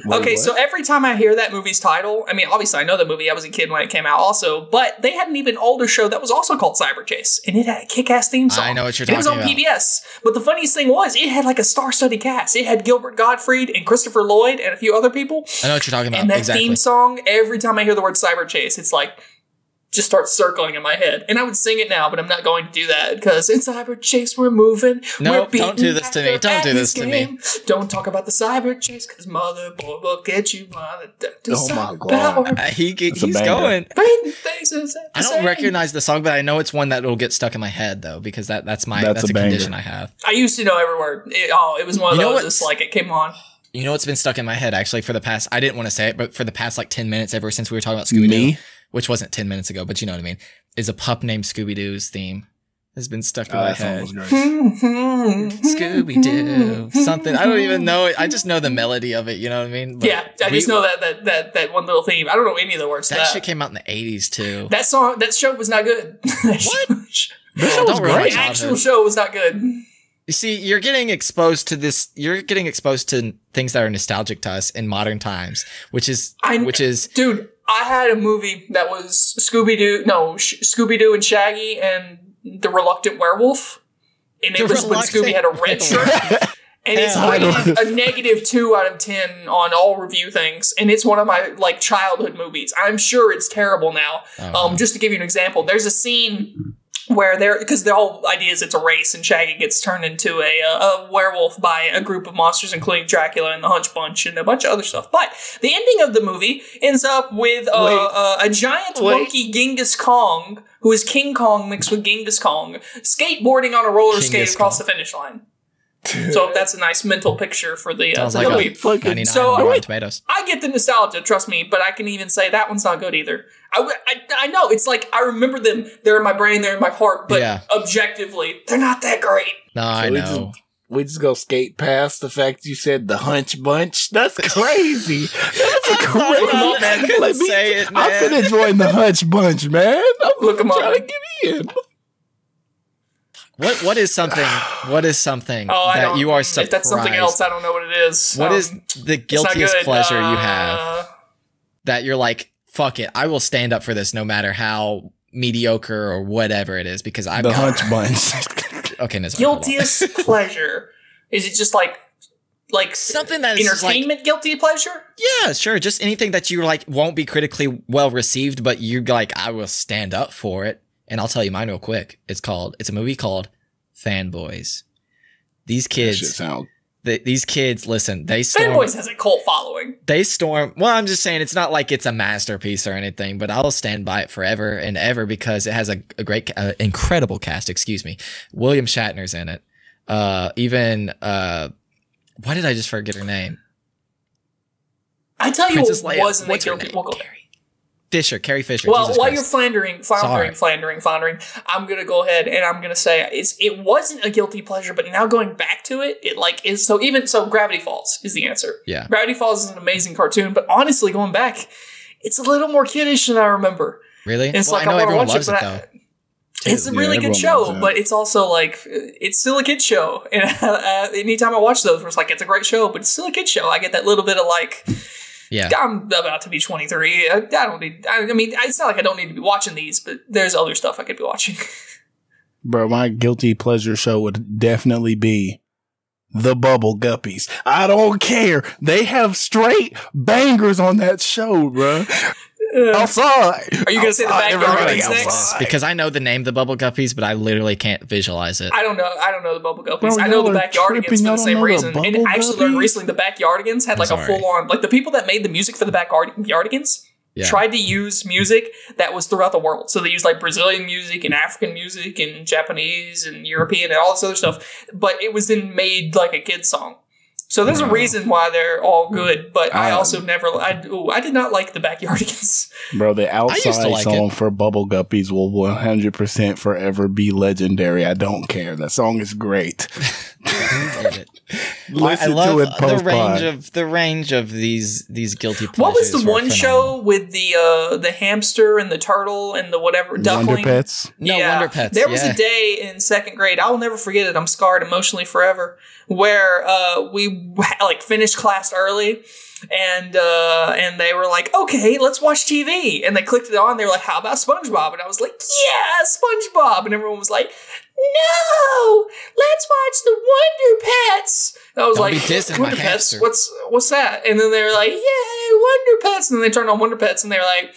Wait, okay, what? So every time I hear that movie's title, I mean, obviously I know the movie. I was a kid when it came out, also, but they had an even older show that was also called Cyberchase, and it had a kick-ass theme song. I know what you're talking about. It was on PBS, but the funniest thing was it had like a star-studded cast. It had Gilbert Gottfried and Christopher Lloyd and a few other people. I know what you're talking about. And that theme song, every time I hear the word Cyberchase, it's like just starts circling in my head, and I would sing it now, but I'm not going to do that because in Cyberchase we're moving. No, we're don't do this to me. Don't do this to me. Don't talk about the Cyberchase because mother boy will get you. Mother, oh my god, he's going. I don't recognize the song, but I know it's one that will get stuck in my head though because that's a condition I have. I used to know every word. It was one of those. It's like it came on. You know what's been stuck in my head actually for the past. I didn't want to say it, but for the past like 10 minutes, ever since we were talking about Scooby-Doo. Which wasn't 10 minutes ago, but you know what I mean, is a pup named Scooby-Doo's theme has been stuck in my head. Scooby-Doo, something. I don't even know it. I just know the melody of it, you know what I mean? But yeah, I just know that one little theme. I don't know any of the words to that. That shit came out in the 80s, too. That song, that show was not good. What? The actual show was not good. You see, you're getting exposed to this. You're getting exposed to things that are nostalgic to us in modern times, which is, dude. I had a movie that was Scooby-Doo and Shaggy and the Reluctant Werewolf. And it was when Scooby had a red shirt. And it's like a -2 out of 10 on all review things. And it's one of my like childhood movies. I'm sure it's terrible now. Just to give you an example, there's a scene where because the whole idea is it's a race, and Shaggy gets turned into a werewolf by a group of monsters, including Dracula and the Hunch Bunch and a bunch of other stuff. But the ending of the movie ends up with a giant monkey Genghis Kong, who is King Kong mixed with Genghis Kong, skateboarding on a roller skate across the finish line. So that's a nice mental picture for the movie. So I get the nostalgia, trust me, but I can even say that one's not good either. I know, it's like I remember them. They're in my brain, they're in my heart, but objectively, they're not that great. No, so I know. We just go skate past the fact you said the Hunch Bunch. That's crazy. That's crazy. I've been enjoying the Hunch Bunch, man. I'm trying to get in. What is something that you are surprised? If that's something else, I don't know what it is. What is the guiltiest pleasure you have that you're like, fuck it, I will stand up for this no matter how mediocre or whatever it is because I'm the Hunch Bunch. Okay, no, guiltiest pleasure. Is it just like something that is entertainment like, guilty pleasure? Yeah, sure. Just anything that you like won't be critically well received, but you're like, I will stand up for it. And I'll tell you mine real quick. It's a movie called Fanboys. These kids, listen, they storm. Fanboys has a cult following. They storm. Well, I'm just saying it's not like it's a masterpiece or anything, but I'll stand by it forever and ever because it has a great, incredible cast. Excuse me. William Shatner's in it. Why did I just forget her name? I tell you what wasn't that guilty. We'll go there. Carrie Fisher. Well, while you're floundering, I'm gonna go ahead and I'm gonna say it wasn't a guilty pleasure, but now going back to it, it like is so even so. Gravity Falls is the answer. Yeah, Gravity Falls is an amazing cartoon, but honestly, going back, it's a little more kiddish than I remember. Really, and it's well, like I know everyone loves it though. It's a really good show, but it's also like it's still a kid show. And anytime I watch those, it's like it's a great show, but it's still a kid show. I get that little bit of like. Yeah, I'm about to be 23. I don't need. I mean, it's not like I don't need to be watching these, but there's other stuff I could be watching. Bro, my guilty pleasure show would definitely be the Bubble Guppies. I don't care. They have straight bangers on that show, bro. Outside. Are you going to say the Backyardigans next? Because I know the name the Bubble Guppies, but I literally can't visualize it. I don't know the Bubble Guppies. I know the Backyardigans for the same reason. And I actually learned recently the Backyardigans had like a full-on, like the people that made the music for the Backyardigans tried to use music that was throughout the world. So they used like Brazilian music and African music and Japanese and European and all this other stuff. But it was then made like a kid's song. So there's a reason why they're all good, but I also never. I did not like the Backyardigans. Bro, the outside like song for Bubble Guppies will 100% forever be legendary. I don't care. That song is great. I love the range of these guilty pleasures. What was the one show with the hamster and the turtle and the whatever duckling? Wonder Pets. No, yeah. Wonder Pets. There was a day in second grade. I will never forget it. I'm scarred emotionally forever. Where we like finished class early. And they were like, okay, let's watch TV. And they clicked it on. They were like, how about SpongeBob? And I was like, yeah, SpongeBob. And everyone was like, no, let's watch the Wonder Pets. And I was like, Wonder Pets? What's that? And then they were like, yay, Wonder Pets. And then they turned on Wonder Pets and they were like,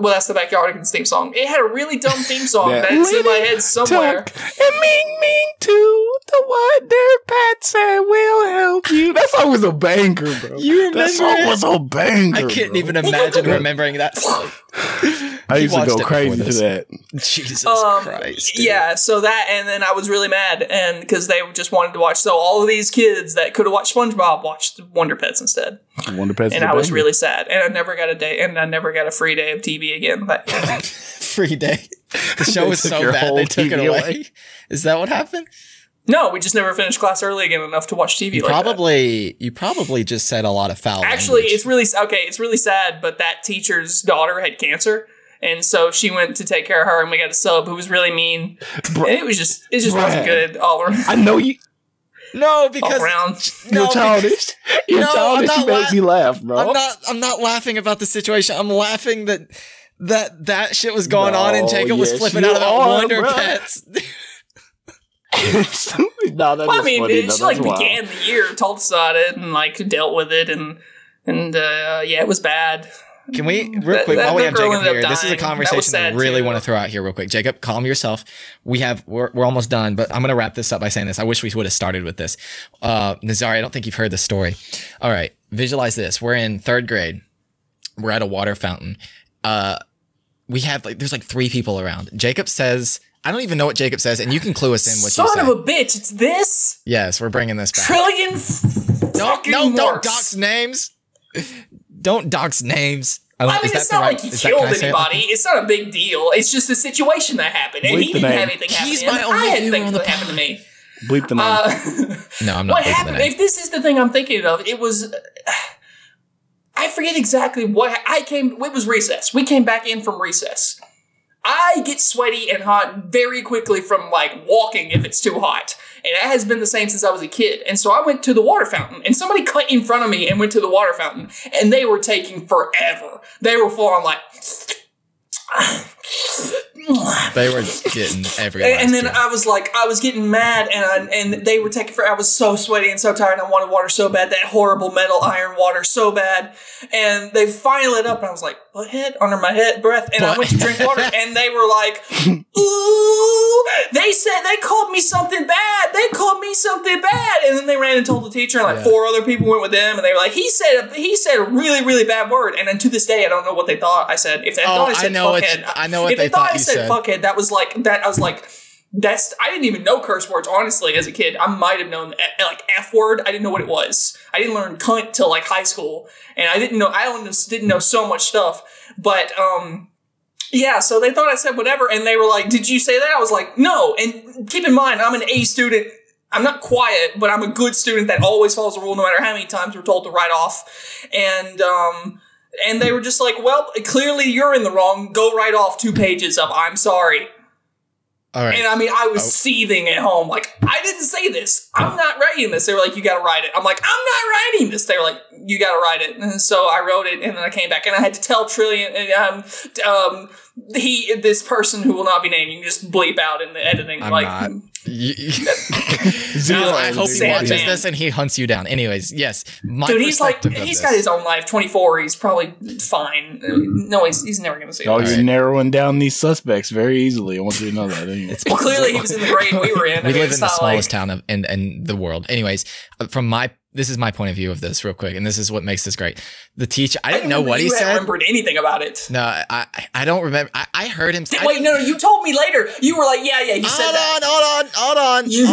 well, that's the Backyardigans theme song. It had a really dumb theme song that's in my head somewhere. And mean to the Wonder Pets and we'll help you. That song was a banger, bro. That song was a banger. I couldn't even imagine remembering that song. I used to go crazy for that. Jesus Christ. Dude. Yeah, so that, and then I was really mad and because they just wanted to watch. So all of these kids that could have watched SpongeBob watched Wonder Pets instead. Wonder Pets and I was really sad. And I never got a day, and I never got a free day of TV again. Free day? The show was so bad, they took it away. Is that what happened? No, we just never finished class early again enough to watch TV. You probably just said a lot of foul. Actually, language. It's really sad, but that teacher's daughter had cancer, and so she went to take care of her, and we got a sub who was really mean. And it just wasn't good all around. I know you. No, because you're childish. You made me laugh, bro. I'm not laughing about the situation. I'm laughing that shit was going on, and Jacob was flipping out about Wonder Pets. She began the year, told us about it, and like dealt with it, and yeah, it was bad. Can we real quick while we have Jacob here? This is a conversation that I really want to throw out here real quick. Jacob, calm yourself. We're almost done, but I'm gonna wrap this up by saying this. I wish we would have started with this. Nazari, I don't think you've heard the story. All right, visualize this. We're in third grade. We're at a water fountain. We have there's 3 people around. Jacob says. I don't even know what Jacob says, and you can clue us in what you said. Son of a bitch, it's this? Yes, we're bringing this back. Trillion fucking marks. Don't dox names. Don't dox names. I mean, it's not like he killed anybody. It's not a big deal. It's just a situation that happened, and he didn't have anything happen to him. I had things that happened to me. Bleep the name. No, I'm not. What happened? If this is the thing I'm thinking of, it was... I forget exactly what... It was recess. We came back in from recess. I get sweaty and hot very quickly from, walking if it's too hot. And that has been the same since I was a kid. And so I went to the water fountain, and somebody cut in front of me and went to the water fountain, and they were taking forever. They were full on, They were getting everywhere. And then I was getting mad, and they were taking forever. I was so sweaty and so tired, and I wanted water so bad, that horrible metal iron water so bad. And they finally lit up, and I was like, butthead under my head breath. And I went to drink water, and they were like, ooh, they called me something bad. They called me something bad. And then they ran and told the teacher, and 4 other people went with them, and they were like, he said a really, really bad word. And then to this day, I don't know what they thought I said. If they thought I said fuckhead, I know what they thought I said. Fuckhead, that was like that. I was like, that's. I didn't even know curse words honestly as a kid. I might have known F word. I didn't know what it was. I didn't learn cunt till high school, and I didn't know. I almost didn't know so much stuff. But yeah. So they thought I said whatever, and they were like, "Did you say that?" I was like, "No." And keep in mind, I'm an A student. I'm not quiet, but I'm a good student that always follows the rule, no matter how many times we're told to write off. And they were just like, well, clearly you're in the wrong. Go write off 2 pages of I'm sorry. All right. And I mean, I was seething at home. Like, I didn't say this. I'm not writing this. They were like, you got to write it. I'm like, I'm not writing this. They were like, you got to write it. And so I wrote it, and then I came back, and I had to tell Trillian, and this person who will not be named, you can just bleep out in the editing. I'm not. I hope he watches this and he hunts you down. Anyways, yes, dude, he's got his own life. 24, he's probably fine. No, he's never gonna see. Oh, you're narrowing down these suspects very easily. I want you to know that. Anyway. Clearly, he was in the grade we were in. We live in the smallest town in the world. Anyways, this is my point of view of this real quick, and this is what makes this great. The teacher, I didn't know what he said. I remembered anything about it. No, I don't remember. I heard him. Wait, no, you told me later. You were like, yeah, you said that. Hold on. He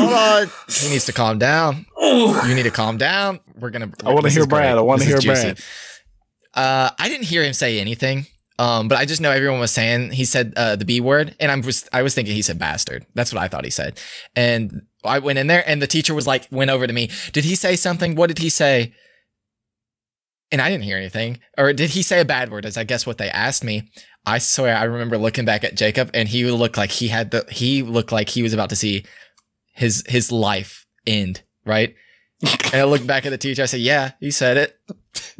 needs to calm down. You need to calm down. I want to hear Brad. I want to hear Brad. I didn't hear him say anything. But I just know everyone was saying he said the B word, and I was thinking he said bastard. That's what I thought he said. And I went in there and the teacher was like, went over to me. Did he say something? What did he say? And I didn't hear anything. Or did he say a bad word? Is I guess what they asked me. I swear, I remember looking back at Jacob and he looked like he had the, he looked like he was about to see his life end. Right. And I looked back at the teacher. I said, yeah, you said it.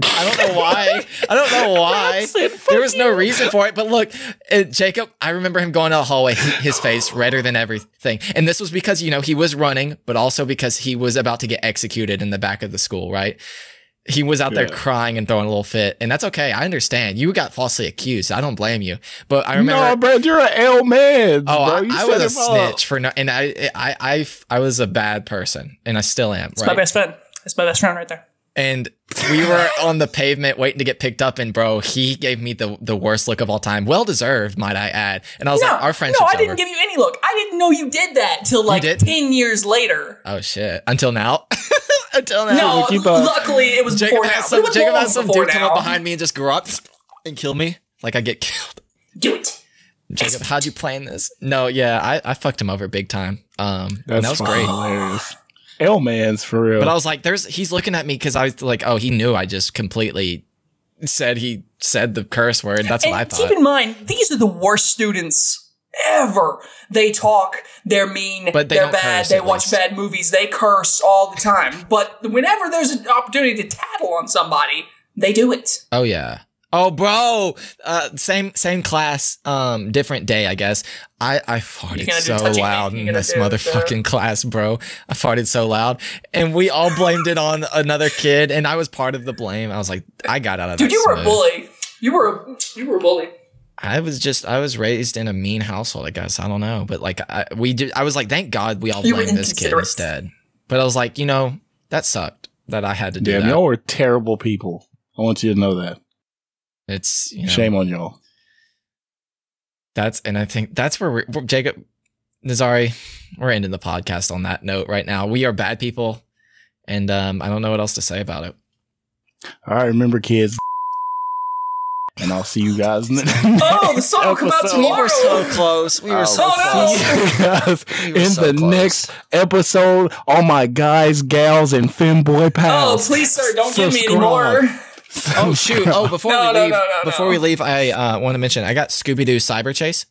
I don't know why. I don't know why. There was no reason for it. But look, Jacob, I remember him going out the hallway, his face redder than everything. And this was because, you know, he was running, but also because he was about to get executed in the back of the school. Right. He was out there crying and throwing a little fit. And that's okay. I understand. You got falsely accused. I don't blame you. But I remember. No, bro, you're an L man. Oh, bro, I was a snitch for no. And I was a bad person. And I still am. It's right? My best friend. It's my best friend right there. And we were on the pavement waiting to get picked up. And, bro, he gave me the worst look of all time. Well-deserved, might I add. And I was like, our friendship's over. No, I didn't give you any look. I didn't know you did that till like 10 years later. Oh, shit. Until now? Until now. No, luckily it was Jacob before now. Jacob has some dude come up behind me and just grow up and kill me. Like I get killed. Do it. Jacob, how'd you plan this? No, yeah, I fucked him over big time. And that was great. L-man's for real. But I was like, he's looking at me because I was like, oh, he knew I just completely said he said the curse word. That's what I thought. Keep in mind, these are the worst students ever. They talk, they're mean, but they're bad, they watch bad movies, they curse all the time. But whenever there's an opportunity to tattle on somebody, they do it. Oh, yeah. Oh, bro. Same class, different day, I guess. I farted so loud in this motherfucking class, bro. I farted so loud. And we all blamed it on another kid. And I was part of the blame. I was like, I got out of that. Dude, you were a bully. You were a bully. I was raised in a mean household, I guess. I don't know. But like, I was like, thank God we all blamed this kid instead. But I was like, you know, that sucked that I had to do that. Yeah, y'all were terrible people. I want you to know that. It's, you know, shame on y'all. That's, and I think that's where Jacob, Nazari, we're ending the podcast on that note right now. We are bad people, and I don't know what else to say about it. All right, remember, kids, and I'll see you guys in the oh, the song will come out tomorrow. We were so close. We were so close. Next episode, all my guys, gals, and femboy pals. Oh, please, sir, don't give me any more. Oh, shoot. Oh, before we leave, I want to mention I got Scooby-Doo Cyberchase.